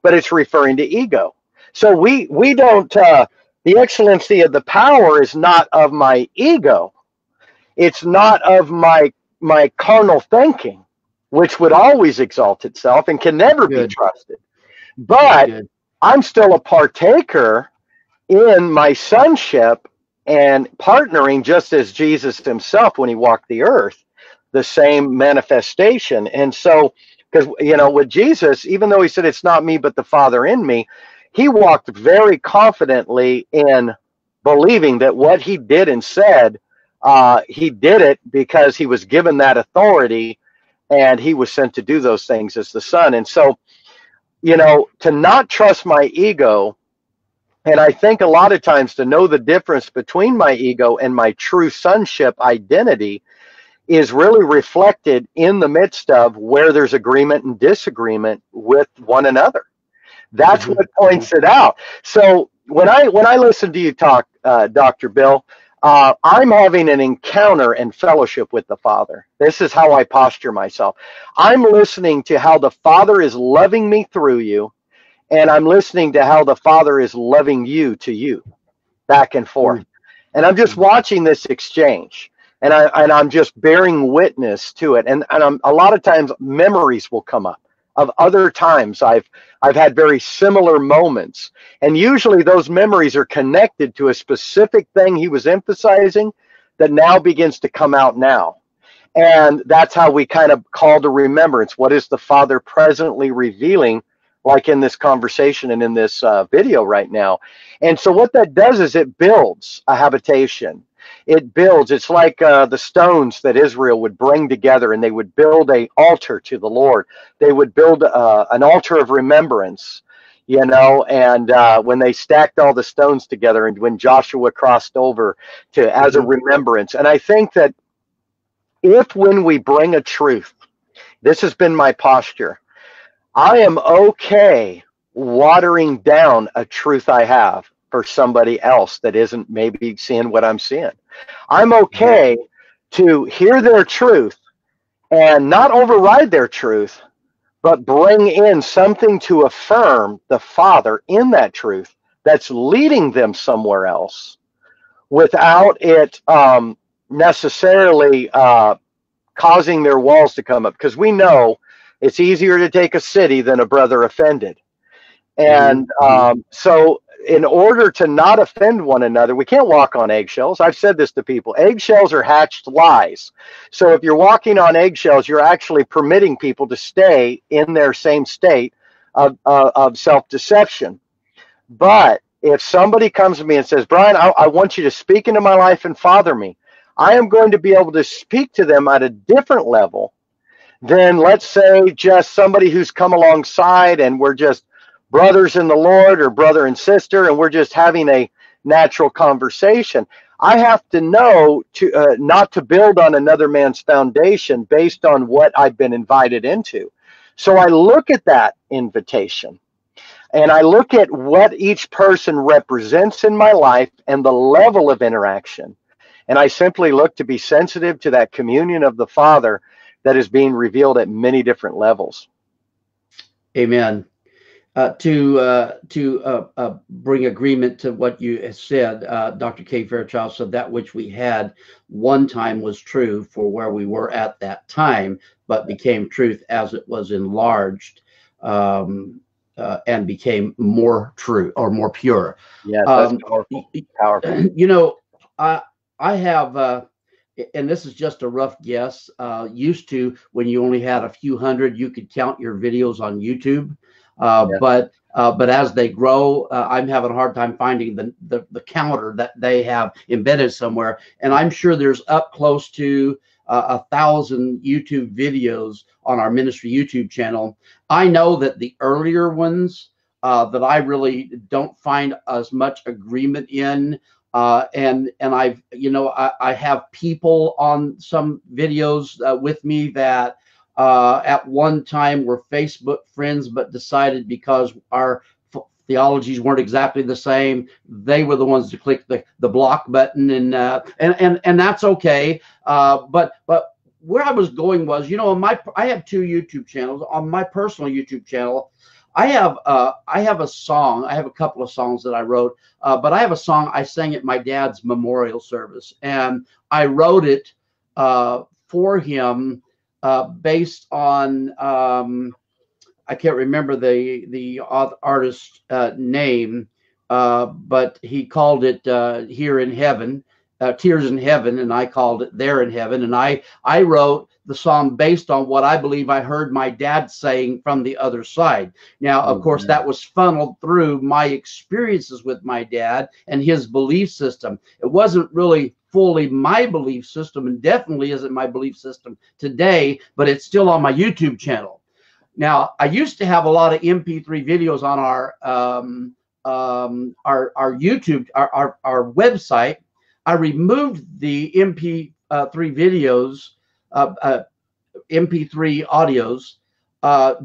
but it's referring to ego. So we don't... the excellency of the power is not of my ego. It's not of my carnal thinking, which would always exalt itself and can never be trusted. But I'm still a partaker in my sonship and partnering, just as Jesus himself, when he walked the earth, the same manifestation. And so, because, you know, with Jesus, even though he said, it's not me, but the Father in me, he walked very confidently in believing that what he did and said, he did it because he was given that authority and he was sent to do those things as the son. And so, you know, to not trust my ego, and I think a lot of times to know the difference between my ego and my true sonship identity is really reflected in the midst of where there's agreement and disagreement with one another. That's what points it out. So when I listen to you talk, Dr. Bill, I'm having an encounter and fellowship with the Father. This is how I posture myself. I'm listening to how the Father is loving me through you, and I'm listening to how the Father is loving you to you, back and forth. And I'm just watching this exchange, and I'm just bearing witness to it. And a lot of times memories will come up of other times I've had very similar moments. And usually those memories are connected to a specific thing he was emphasizing that now begins to come out now. And that's how we kind of call to remembrance. What is the Father presently revealing, like in this conversation and in this video right now? And so what that does is it builds a habitation. It builds. It's like the stones that Israel would bring together, and they would build an altar to the Lord. They would build an altar of remembrance, you know, and when they stacked all the stones together, and when Joshua crossed over to as a remembrance. And I think that if when we bring a truth, this has been my posture, I am okay watering down a truth I have for somebody else that isn't maybe seeing what I'm seeing. I'm okay to hear their truth and not override their truth, but bring in something to affirm the Father in that truth that's leading them somewhere else, without it necessarily causing their walls to come up. Because we know it's easier to take a city than a brother offended. And so in order to not offend one another, we can't walk on eggshells. I've said this to people. Eggshells are hatched lies. So if you're walking on eggshells, you're actually permitting people to stay in their same state of self-deception. But if somebody comes to me and says, Brian, I want you to speak into my life and father me, I am going to be able to speak to them at a different level than, let's say, just somebody who's come alongside and we're just brothers in the Lord or brother and sister, and we're just having a natural conversation. I have to know to not to build on another man's foundation based on what I've been invited into. So I look at that invitation and I look at what each person represents in my life and the level of interaction. And I simply look to be sensitive to that communion of the Father that is being revealed at many different levels. Amen. To bring agreement to what you have said, Dr. Kay Fairchild said that which we had one time was true for where we were at that time, but became truth as it was enlarged and became more true or more pure. Yes, that's powerful. Powerful. You know, I have, and this is just a rough guess, used to when you only had a few hundred, you could count your videos on YouTube. Yeah. But as they grow, I'm having a hard time finding the counter that they have embedded somewhere. And I'm sure there's up close to 1,000 YouTube videos on our ministry YouTube channel. I know that the earlier ones that I really don't find as much agreement in, and I've, you know, I have people on some videos with me that at one time were Facebook friends, but decided because our theologies weren't exactly the same, they were the ones to click the block button, and that's okay. But where I was going was, you know, I have two YouTube channels. On my personal YouTube channel, I have a song. I have a couple of songs that I wrote, but I have a song I sang at my dad's memorial service, and I wrote it for him. Based on, I can't remember the artist's name, but he called it Here in Heaven, Tears in Heaven, and I called it There in Heaven. And I wrote the song based on what I believe I heard my dad saying from the other side. Now, of course, that was funneled through my experiences with my dad and his belief system. It wasn't really fully my belief system, and definitely isn't my belief system today, but it's still on my YouTube channel. Now, I used to have a lot of MP3 videos on our YouTube, our website. I removed the MP3 videos, MP3 audios,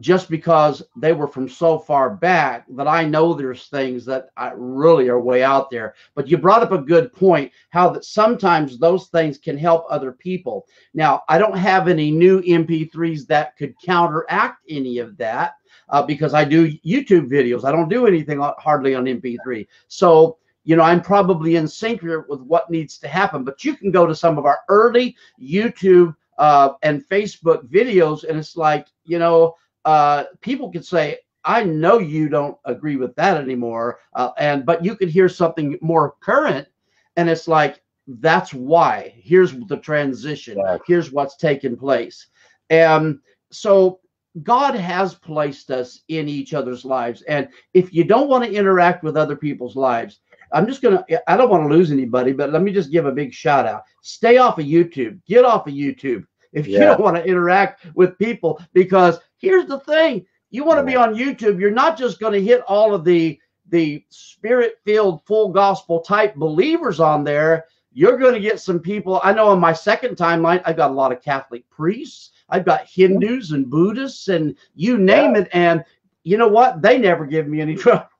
just because they were from so far back that I know there's things that I really are way out there. But you brought up a good point, how that sometimes those things can help other people. Now, I don't have any new MP3s that could counteract any of that because I do YouTube videos. I don't do anything hardly on MP3. So, you know, I'm probably in sync here with what needs to happen. But you can go to some of our early YouTube and Facebook videos, and it's like, you know, people could say, I know you don't agree with that anymore, but you could hear something more current, and it's like, that's why. Here's the transition. Right. Here's what's taken place. And so God has placed us in each other's lives, and if you don't want to interact with other people's lives, I don't want to lose anybody, but let me just give a big shout out. Stay off of YouTube. Get off of YouTube if you don't want to interact with people, because here's the thing. You want to be on YouTube. You're not just going to hit all of the spirit-filled, full gospel type believers on there. You're going to get some people. I know on my second timeline, I've got a lot of Catholic priests. I've got Hindus and Buddhists and you name it. And you know what? They never give me any trouble.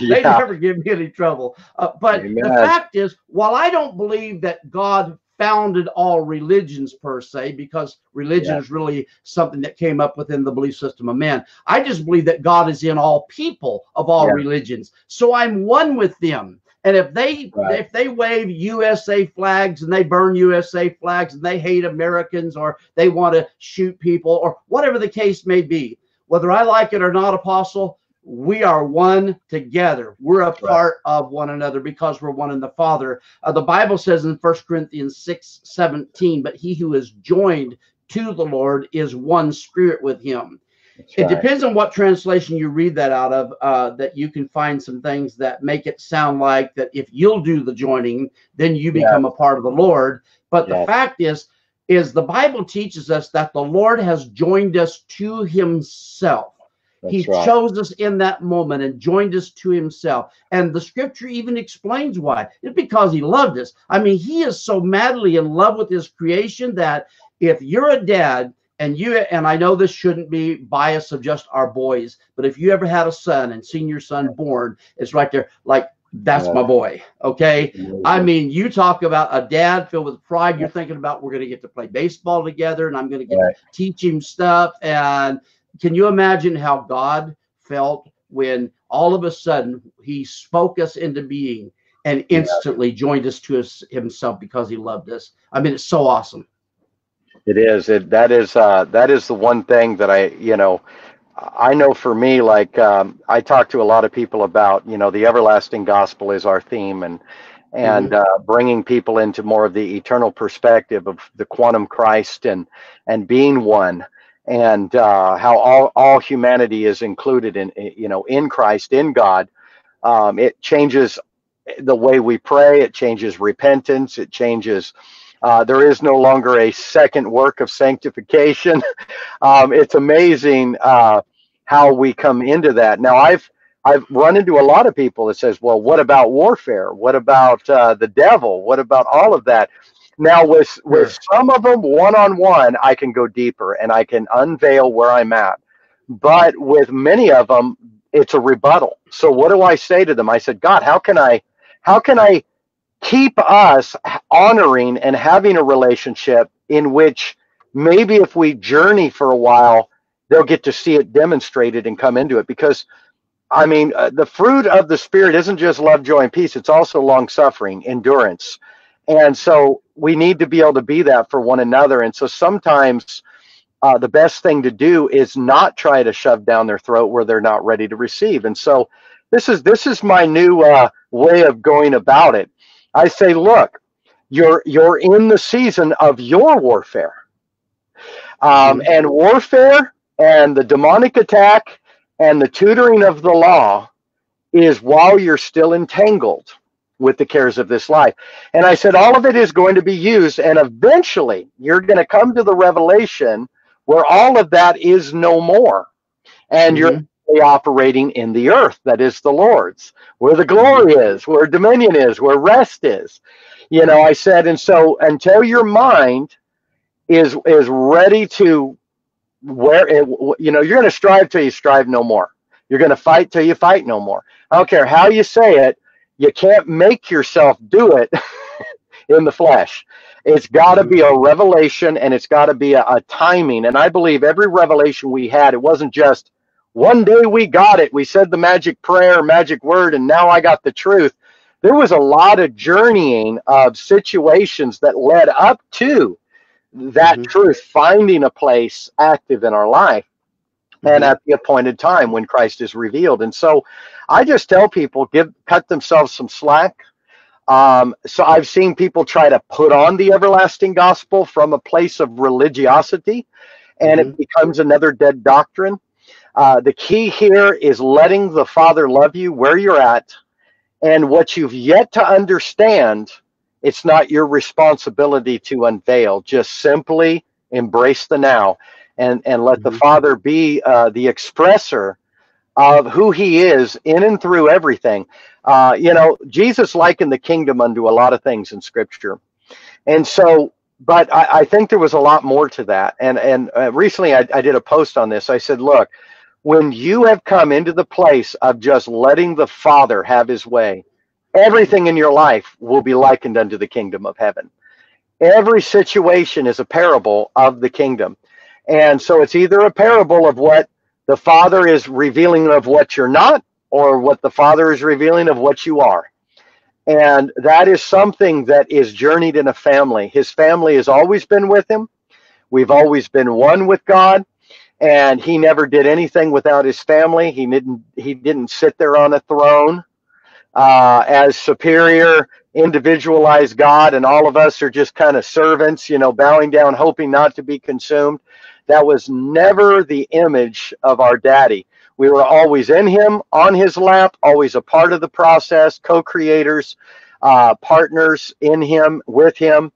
They never give me any trouble. But Amen. The fact is, while I don't believe that God founded all religions per se, because religion is really something that came up within the belief system of man, I just believe that God is in all people of all religions. So I'm one with them. And if they wave USA flags and they burn USA flags and they hate Americans or they want to shoot people or whatever the case may be, whether I like it or not, Apostle, we are one together. We're a part of one another because we're one in the Father. The Bible says in 1 Corinthians 6:17, but he who is joined to the Lord is one spirit with him. It depends on what translation you read that out of, that you can find some things that make it sound like that if you'll do the joining, then you become a part of the Lord. But the fact is the Bible teaches us that the Lord has joined us to himself. He chose us in that moment and joined us to himself. And the scripture even explains why. It's because he loved us. I mean, he is so madly in love with his creation that if you're a dad, and you, and I know this shouldn't be bias of just our boys, but if you ever had a son and seen your son born, it's right there, like, that's my boy. Okay. I mean, you talk about a dad filled with pride. You're thinking about, we're going to get to play baseball together, and I'm going to get to teach him stuff. And can you imagine how God felt when all of a sudden he spoke us into being and instantly joined us to himself because he loved us? I mean, it's so awesome. It is. That is the one thing that I know for me, like, I talk to a lot of people about, you know, the everlasting gospel is our theme, and bringing people into more of the eternal perspective of the quantum Christ and being one, and how all humanity is included in Christ, in God. It changes the way we pray. It changes repentance. It changes. There is no longer a second work of sanctification. It's amazing how we come into that. Now, I've run into a lot of people that says, well, what about warfare? What about the devil? What about all of that? Now, with some of them one-on-one, I can go deeper and I can unveil where I'm at. But with many of them, it's a rebuttal. So what do I say to them? I said, God, how can I keep us honoring and having a relationship in which maybe if we journey for a while, they'll get to see it demonstrated and come into it? Because, I mean, the fruit of the Spirit isn't just love, joy, and peace. It's also long-suffering, endurance. And so we need to be able to be that for one another. And so sometimes the best thing to do is not try to shove down their throat where they're not ready to receive. And so this is my new way of going about it. I say, look, you're in the season of your warfare, and warfare and the demonic attack and the tutoring of the law is while you're still entangled with the cares of this life. And I said, all of it is going to be used, and eventually you're going to come to the revelation where all of that is no more, and you're operating in the earth that is the Lord's, where the glory is, where dominion is, where rest is. You know, I said, and so until your mind is ready to where it, you know, you're going to strive till you strive no more. You're going to fight till you fight no more. I don't care how you say it, you can't make yourself do it in the flesh. It's got to be a revelation, and it's got to be a timing. And I believe every revelation we had, it wasn't just one day we got it. We said the magic prayer, magic word, and now I got the truth. There was a lot of journeying of situations that led up to that truth finding a place active in our life and at the appointed time when Christ is revealed. And so I just tell people, cut themselves some slack. So I've seen people try to put on the everlasting gospel from a place of religiosity, and it becomes another dead doctrine. The key here is letting the Father love you where you're at, and what you've yet to understand, it's not your responsibility to unveil. Just simply embrace the now, and let the Father be the expresser of who he is in and through everything. You know, Jesus likened the kingdom unto a lot of things in Scripture. And so, but I think there was a lot more to that. And recently I did a post on this. I said, look, when you have come into the place of just letting the Father have his way, everything in your life will be likened unto the kingdom of heaven. Every situation is a parable of the kingdom. And so it's either a parable of what the Father is revealing of what you're not, or what the Father is revealing of what you are. And that is something that is journeyed in a family. His family has always been with him. We've always been one with God. And he never did anything without his family. He didn't sit there on a throne as superior, individualized God, and all of us are just kind of servants, you know, bowing down, hoping not to be consumed. That was never the image of our daddy. We were always in him, on his lap, always a part of the process, co-creators, partners in him, with him.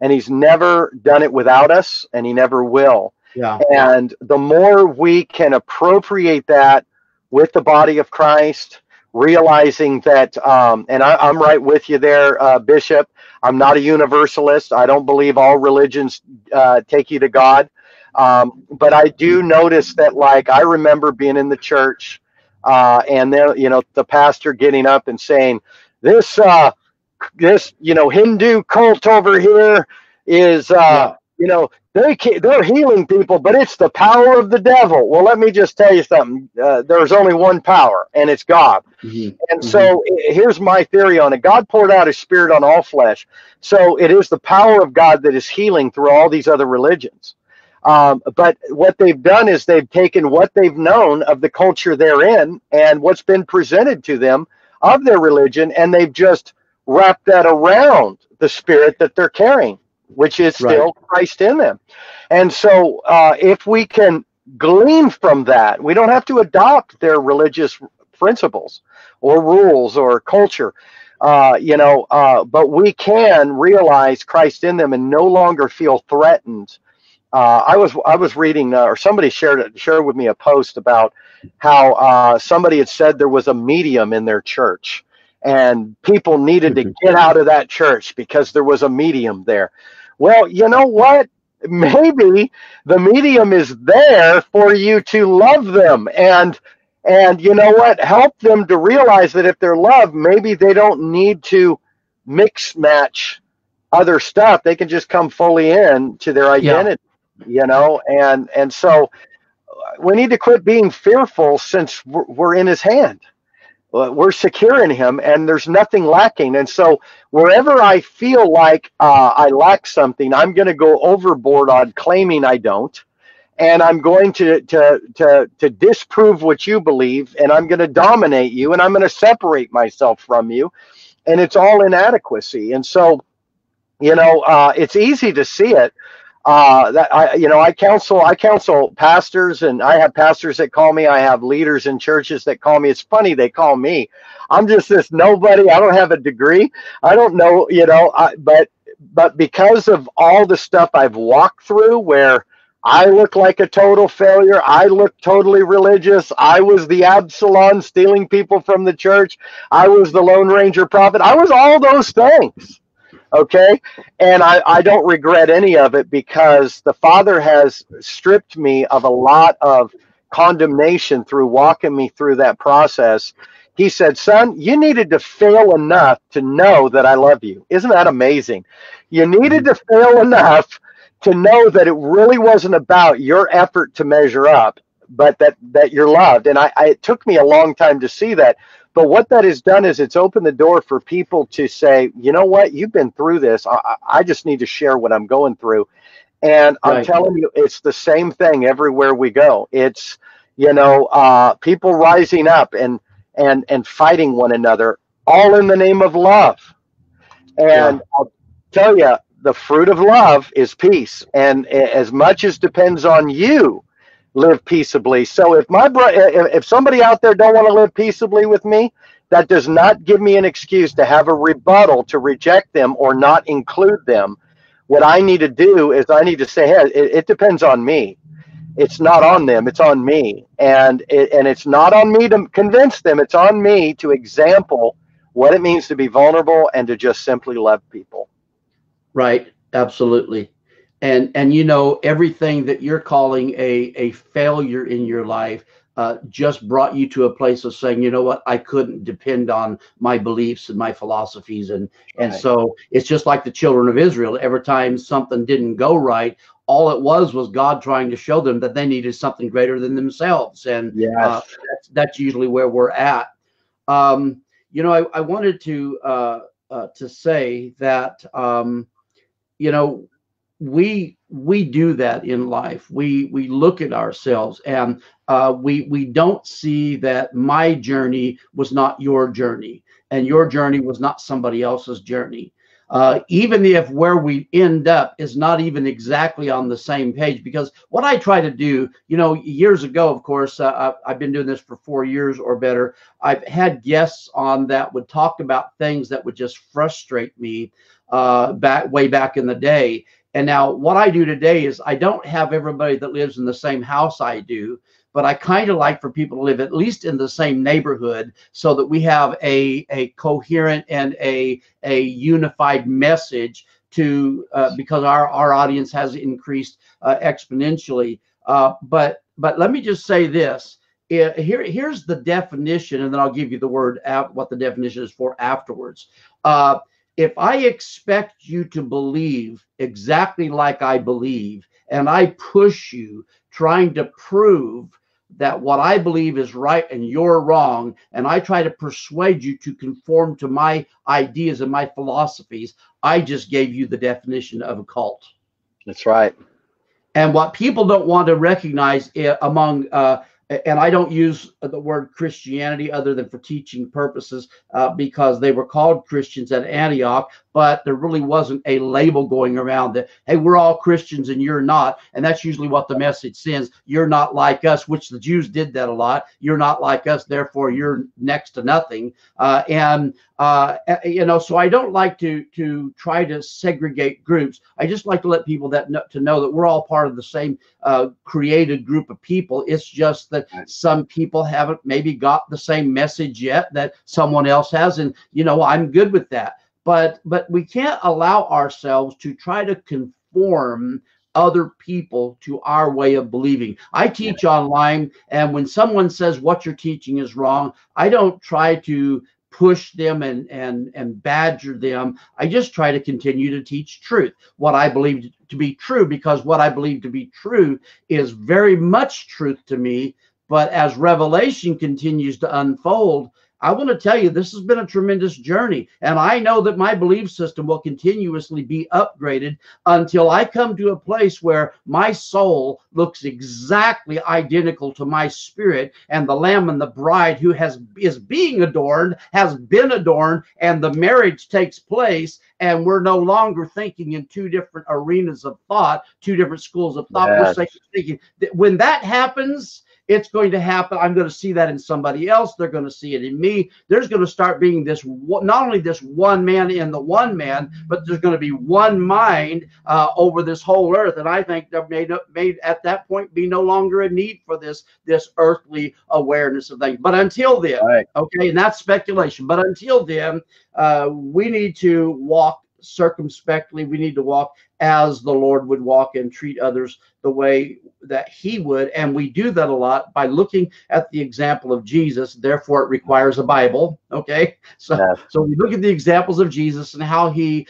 and he's never done it without us, and he never will. Yeah. And the more we can appropriate that with the body of Christ, realizing that, and I'm right with you there, Bishop. I'm not a universalist. I don't believe all religions take you to God. But I do notice that, like, I remember being in the church and then, you know, the pastor getting up and saying, this, you know, Hindu cult over here is, you know, they're healing people, but it's the power of the devil. Well, let me just tell you something. There's only one power, and it's God. Mm-hmm. And so here's my theory on it. God poured out his spirit on all flesh. So it is the power of God that is healing through all these other religions. But what they've done is they've taken what they've known of the culture they're in and what's been presented to them of their religion, and they've just wrapped that around the spirit that they're carrying, which is still Christ in them. And so if we can glean from that, we don't have to adopt their religious principles or rules or culture, you know, but we can realize Christ in them and no longer feel threatened. I was reading, or somebody shared with me a post about how somebody had said there was a medium in their church, and people needed to get out of that church because there was a medium there. Well, you know what? Maybe the medium is there for you to love them, and you know what? Help them to realize that if they're loved, maybe they don't need to mix match other stuff. They can just come fully in to their identity. You know, and so we need to quit being fearful, since we're in his hand. We're secure in him, and there's nothing lacking. And so wherever I feel like I lack something, I'm going to go overboard on claiming I don't. And I'm going to disprove what you believe, and I'm going to dominate you, and I'm going to separate myself from you. And it's all inadequacy. And so, you know, it's easy to see it. That I counsel pastors, and I have pastors that call me. I have leaders in churches that call me. It's funny, they call me. I'm just this nobody. I don't have a degree. I don't know, you know, but because of all the stuff I've walked through where I look like a total failure, I look totally religious, I was the Absalom stealing people from the church, I was the Lone Ranger prophet, I was all those things. Okay, and I don't regret any of it, because the Father has stripped me of a lot of condemnation through walking me through that process. He said, son, you needed to fail enough to know that I love you. Isn't that amazing? You needed to fail enough to know that it really wasn't about your effort to measure up, but that you're loved. And it took me a long time to see that. But what that has done is it's opened the door for people to say, you know what, you've been through this. I just need to share what I'm going through. And I'm telling you, it's the same thing everywhere we go. It's, you know, people rising up and fighting one another, all in the name of love. And I'll tell you, the fruit of love is peace. And as much as depends on you, live peaceably. So if somebody out there don't want to live peaceably with me, that does not give me an excuse to have a rebuttal, to reject them or not include them. What I need to do is I need to say, hey, it depends on me. It's not on them. It's on me. And it's not on me to convince them. It's on me to example what it means to be vulnerable and to just simply love people. Right. Absolutely. And you know, everything that you're calling a failure in your life just brought you to a place of saying, you know what, I couldn't depend on my beliefs and my philosophies. And so it's just like the children of Israel. Every time something didn't go right, all it was God trying to show them that they needed something greater than themselves. And that's usually where we're at. You know, I wanted to say that, you know, we do that in life. We look at ourselves, and we don't see that my journey was not your journey, and your journey was not somebody else's journey. Even if where we end up is not even exactly on the same page, because what I try to do, you know, years ago, of course, I've been doing this for 4 years or better. I've had guests on that would talk about things that would just frustrate me. way back in the day. And now what I do today is I don't have everybody that lives in the same house I do, but I kind of like for people to live at least in the same neighborhood so that we have a coherent and a unified message to, because our audience has increased exponentially. But let me just say this. Here's the definition, and then I'll give you the word out what the definition is for afterwards. If I expect you to believe exactly like I believe, and I push you trying to prove that what I believe is right and you're wrong, and I try to persuade you to conform to my ideas and my philosophies, I just gave you the definition of a cult. That's right. And what people don't want to recognize among and I don't use the word Christianity other than for teaching purposes, because they were called Christians at Antioch, but there really wasn't a label going around that, hey, we're all Christians and you're not. And that's usually what the message sends. You're not like us, which the Jews did that a lot. You're not like us, therefore you're next to nothing. You know, so I don't like to try to segregate groups. I just like to let people know that we're all part of the same created group of people. It's just that some people haven't maybe got the same message yet that someone else has, and you know, I'm good with that. But we can't allow ourselves to try to conform other people to our way of believing. I teach online, and when someone says what you're teaching is wrong, I don't try to push them and badger them. I just try to continue to teach truth, what I believe to be true, because what I believe to be true is very much truth to me. But as revelation continues to unfold, I want to tell you, this has been a tremendous journey. And I know that my belief system will continuously be upgraded until I come to a place where my soul looks exactly identical to my spirit, and the Lamb and the bride who is being adorned, has been adorned, and the marriage takes place. And we're no longer thinking in two different arenas of thought, two different schools of thought. Yes. We're thinking that when that happens, it's going to happen. I'm going to see that in somebody else. They're going to see it in me. There's going to start being this, not only this one man in the one man, but there's going to be one mind over this whole earth. And I think there may at that point be no longer a need for this earthly awareness of things. But until then, right. Okay, and that's speculation. But until then, we need to walk circumspectly. We need to walk as the Lord would walk and treat others the way that he would. And we do that a lot by looking at the example of Jesus. Therefore, it requires a Bible. Okay. So we look at the examples of Jesus and how he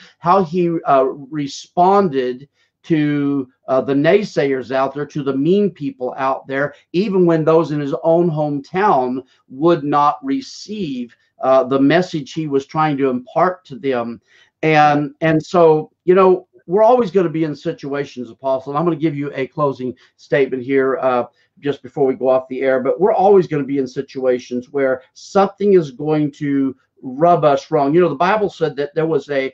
responded to the naysayers out there, to the mean people out there, even when those in his own hometown would not receive the message he was trying to impart to them. And so, you know, we're always going to be in situations, Apostle, and I'm going to give you a closing statement here just before we go off the air, but we're always going to be in situations where something is going to rub us wrong. You know, the Bible said that there was the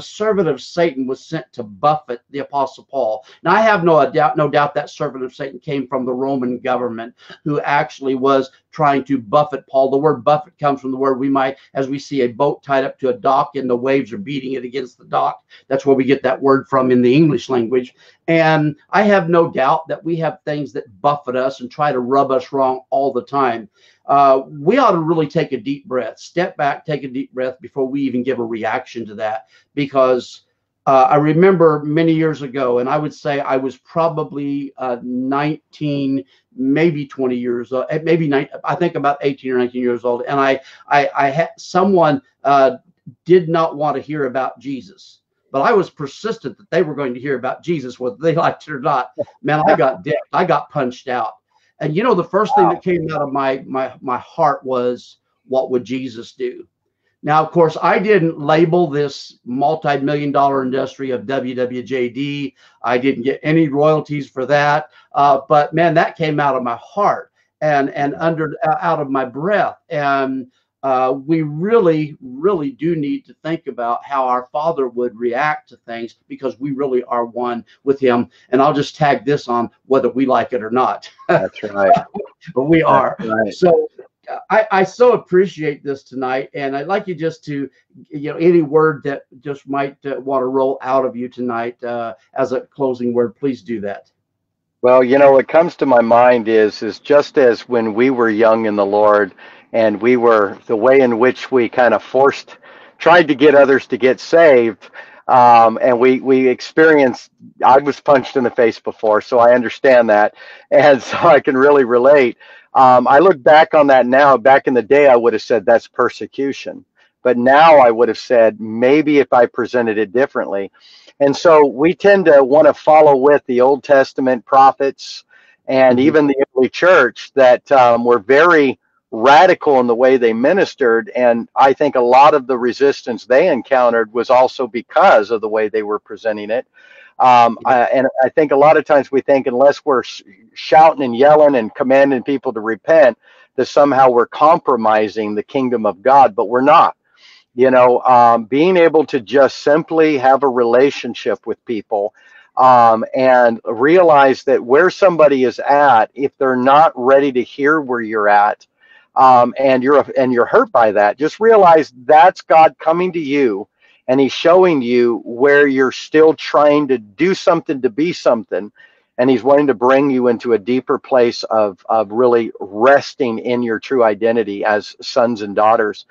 servant of Satan was sent to buffet the Apostle Paul. Now, I have no doubt that servant of Satan came from the Roman government, who actually was trying to buffet Paul. The word buffet comes from the word as we see a boat tied up to a dock and the waves are beating it against the dock. That's where we get that word from in the English language. And I have no doubt that we have things that buffet us and try to rub us wrong all the time. We ought to really take a deep breath, step back, take a deep breath before we even give a reaction to that. Because I remember many years ago, and I would say I was probably 19, maybe 20 years old, maybe 19, I think about 18 or 19 years old. And I had someone did not want to hear about Jesus, but I was persistent that they were going to hear about Jesus, whether they liked it or not. Man, I got dipped. I got punched out. And, you know, the first thing that came out of my heart was, what would Jesus do? Now, of course, I didn't label this multi-million-dollar industry of WWJD. I didn't get any royalties for that. But, man, that came out of my heart and out of my breath. And we really, really do need to think about how our Father would react to things, because we really are one with him. And I'll just tag this on, whether we like it or not. That's right. But we are. Right. So I so appreciate this tonight, and I'd like you just to, you know, any word that just might want to roll out of you tonight as a closing word, please do that. Well, you know, what comes to my mind is just as when we were young in the Lord, and we were the way in which we kind of tried to get others to get saved. And we experienced, I was punched in the face before, so I understand that. And so I can really relate. I look back on that now. Back in the day, I would have said that's persecution. But now I would have said, maybe if I presented it differently. And so we tend to want to follow with the Old Testament prophets and even the early church that were very radical in the way they ministered. And I think a lot of the resistance they encountered was also because of the way they were presenting it. And I think a lot of times we think unless we're shouting and yelling and commanding people to repent, that somehow we're compromising the kingdom of God, but we're not. You know, being able to just simply have a relationship with people and realize that where somebody is at, if they're not ready to hear where you're at, and you're hurt by that, just realize that's God coming to you, and he's showing you where you're still trying to do something to be something, and he's wanting to bring you into a deeper place of really resting in your true identity as sons and daughters.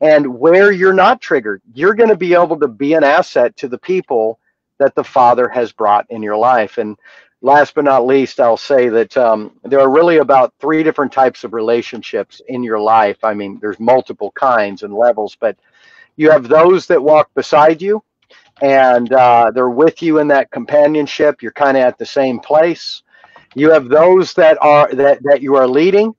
And where you're not triggered, you're going to be able to be an asset to the people that the Father has brought in your life. And last but not least, I'll say that there are really about 3 different types of relationships in your life. I mean, there's multiple kinds and levels, but you have those that walk beside you, and they're with you in that companionship. You're kind of at the same place. You have those that are that you are leading,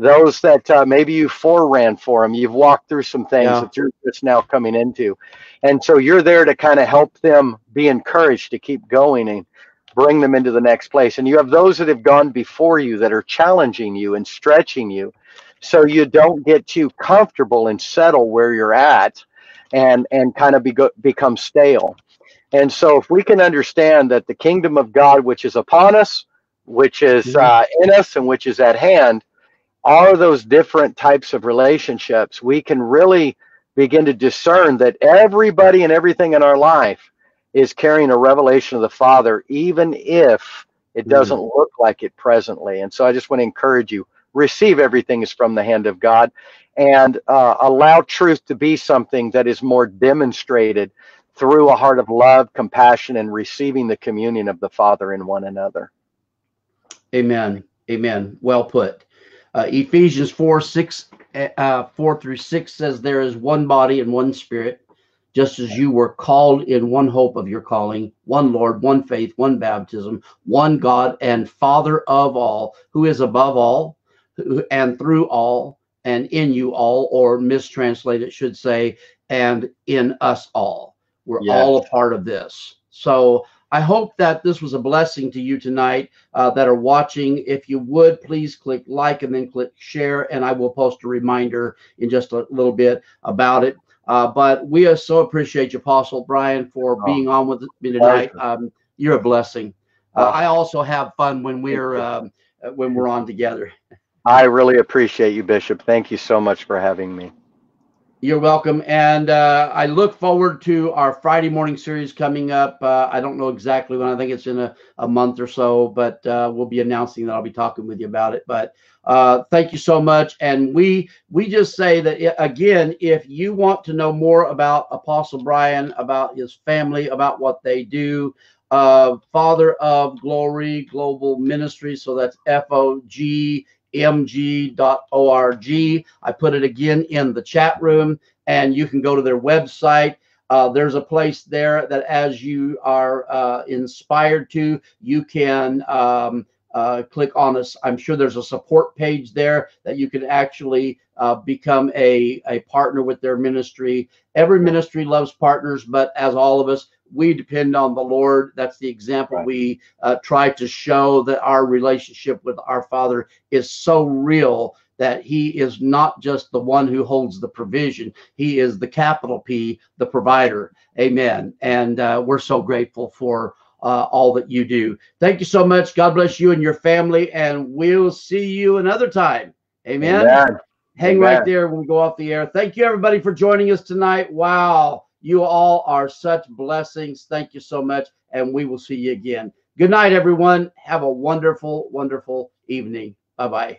those that maybe you foreran for them. You've walked through some things that you're just now coming into, and so you're there to kind of help them be encouraged to keep going and bring them into the next place. And you have those that have gone before you that are challenging you and stretching you, so you don't get too comfortable and settle where you're at and kind of become stale. And so if we can understand that the kingdom of God, which is upon us, which is in us, and which is at hand, are those different types of relationships, we can really begin to discern that everybody and everything in our life is carrying a revelation of the Father, even if it doesn't look like it presently. And so I just want to encourage you, receive everything is from the hand of God, and allow truth to be something that is more demonstrated through a heart of love, compassion, and receiving the communion of the Father in one another. Amen. Amen. Well put. Ephesians 4:4-6 says, there is one body and one spirit, just as you were called in one hope of your calling, one Lord, one faith, one baptism, one God and Father of all, who is above all, and through all, and in you all, or mistranslated should say, and in us all. We're all a part of this. So I hope that this was a blessing to you tonight that are watching. If you would, please click like and then click share, and I will post a reminder in just a little bit about it. But we are so appreciate you, Apostle Brian, for being on with me tonight. You're a blessing. I also have fun when we're on together. I really appreciate you, Bishop. Thank you so much for having me. You're welcome. And I look forward to our Friday morning series coming up. I don't know exactly when. I think it's in a month or so, but we'll be announcing that. I'll be talking with you about it. But thank you so much. And we just say that, again, if you want to know more about Apostle Brian, about his family, about what they do, Father of Glory Global Ministry, so that's FOGMG.org. I put it again in the chat room, and you can go to their website. There's a place there that as you are inspired to, you can click on us. I'm sure there's a support page there that you can actually become a partner with their ministry. Every ministry loves partners, but as all of us, we depend on the Lord. That's the example we try to show, that our relationship with our Father is so real that he is not just the one who holds the provision. He is the capital P, the provider. Amen. And we're so grateful for all that you do. Thank you so much. God bless you and your family, and we'll see you another time. Amen. Amen. Hang right there when we go off the air. Thank you, everybody, for joining us tonight. Wow, you all are such blessings. Thank you so much, and we will see you again. Good night, everyone. Have a wonderful, wonderful evening. Bye-bye.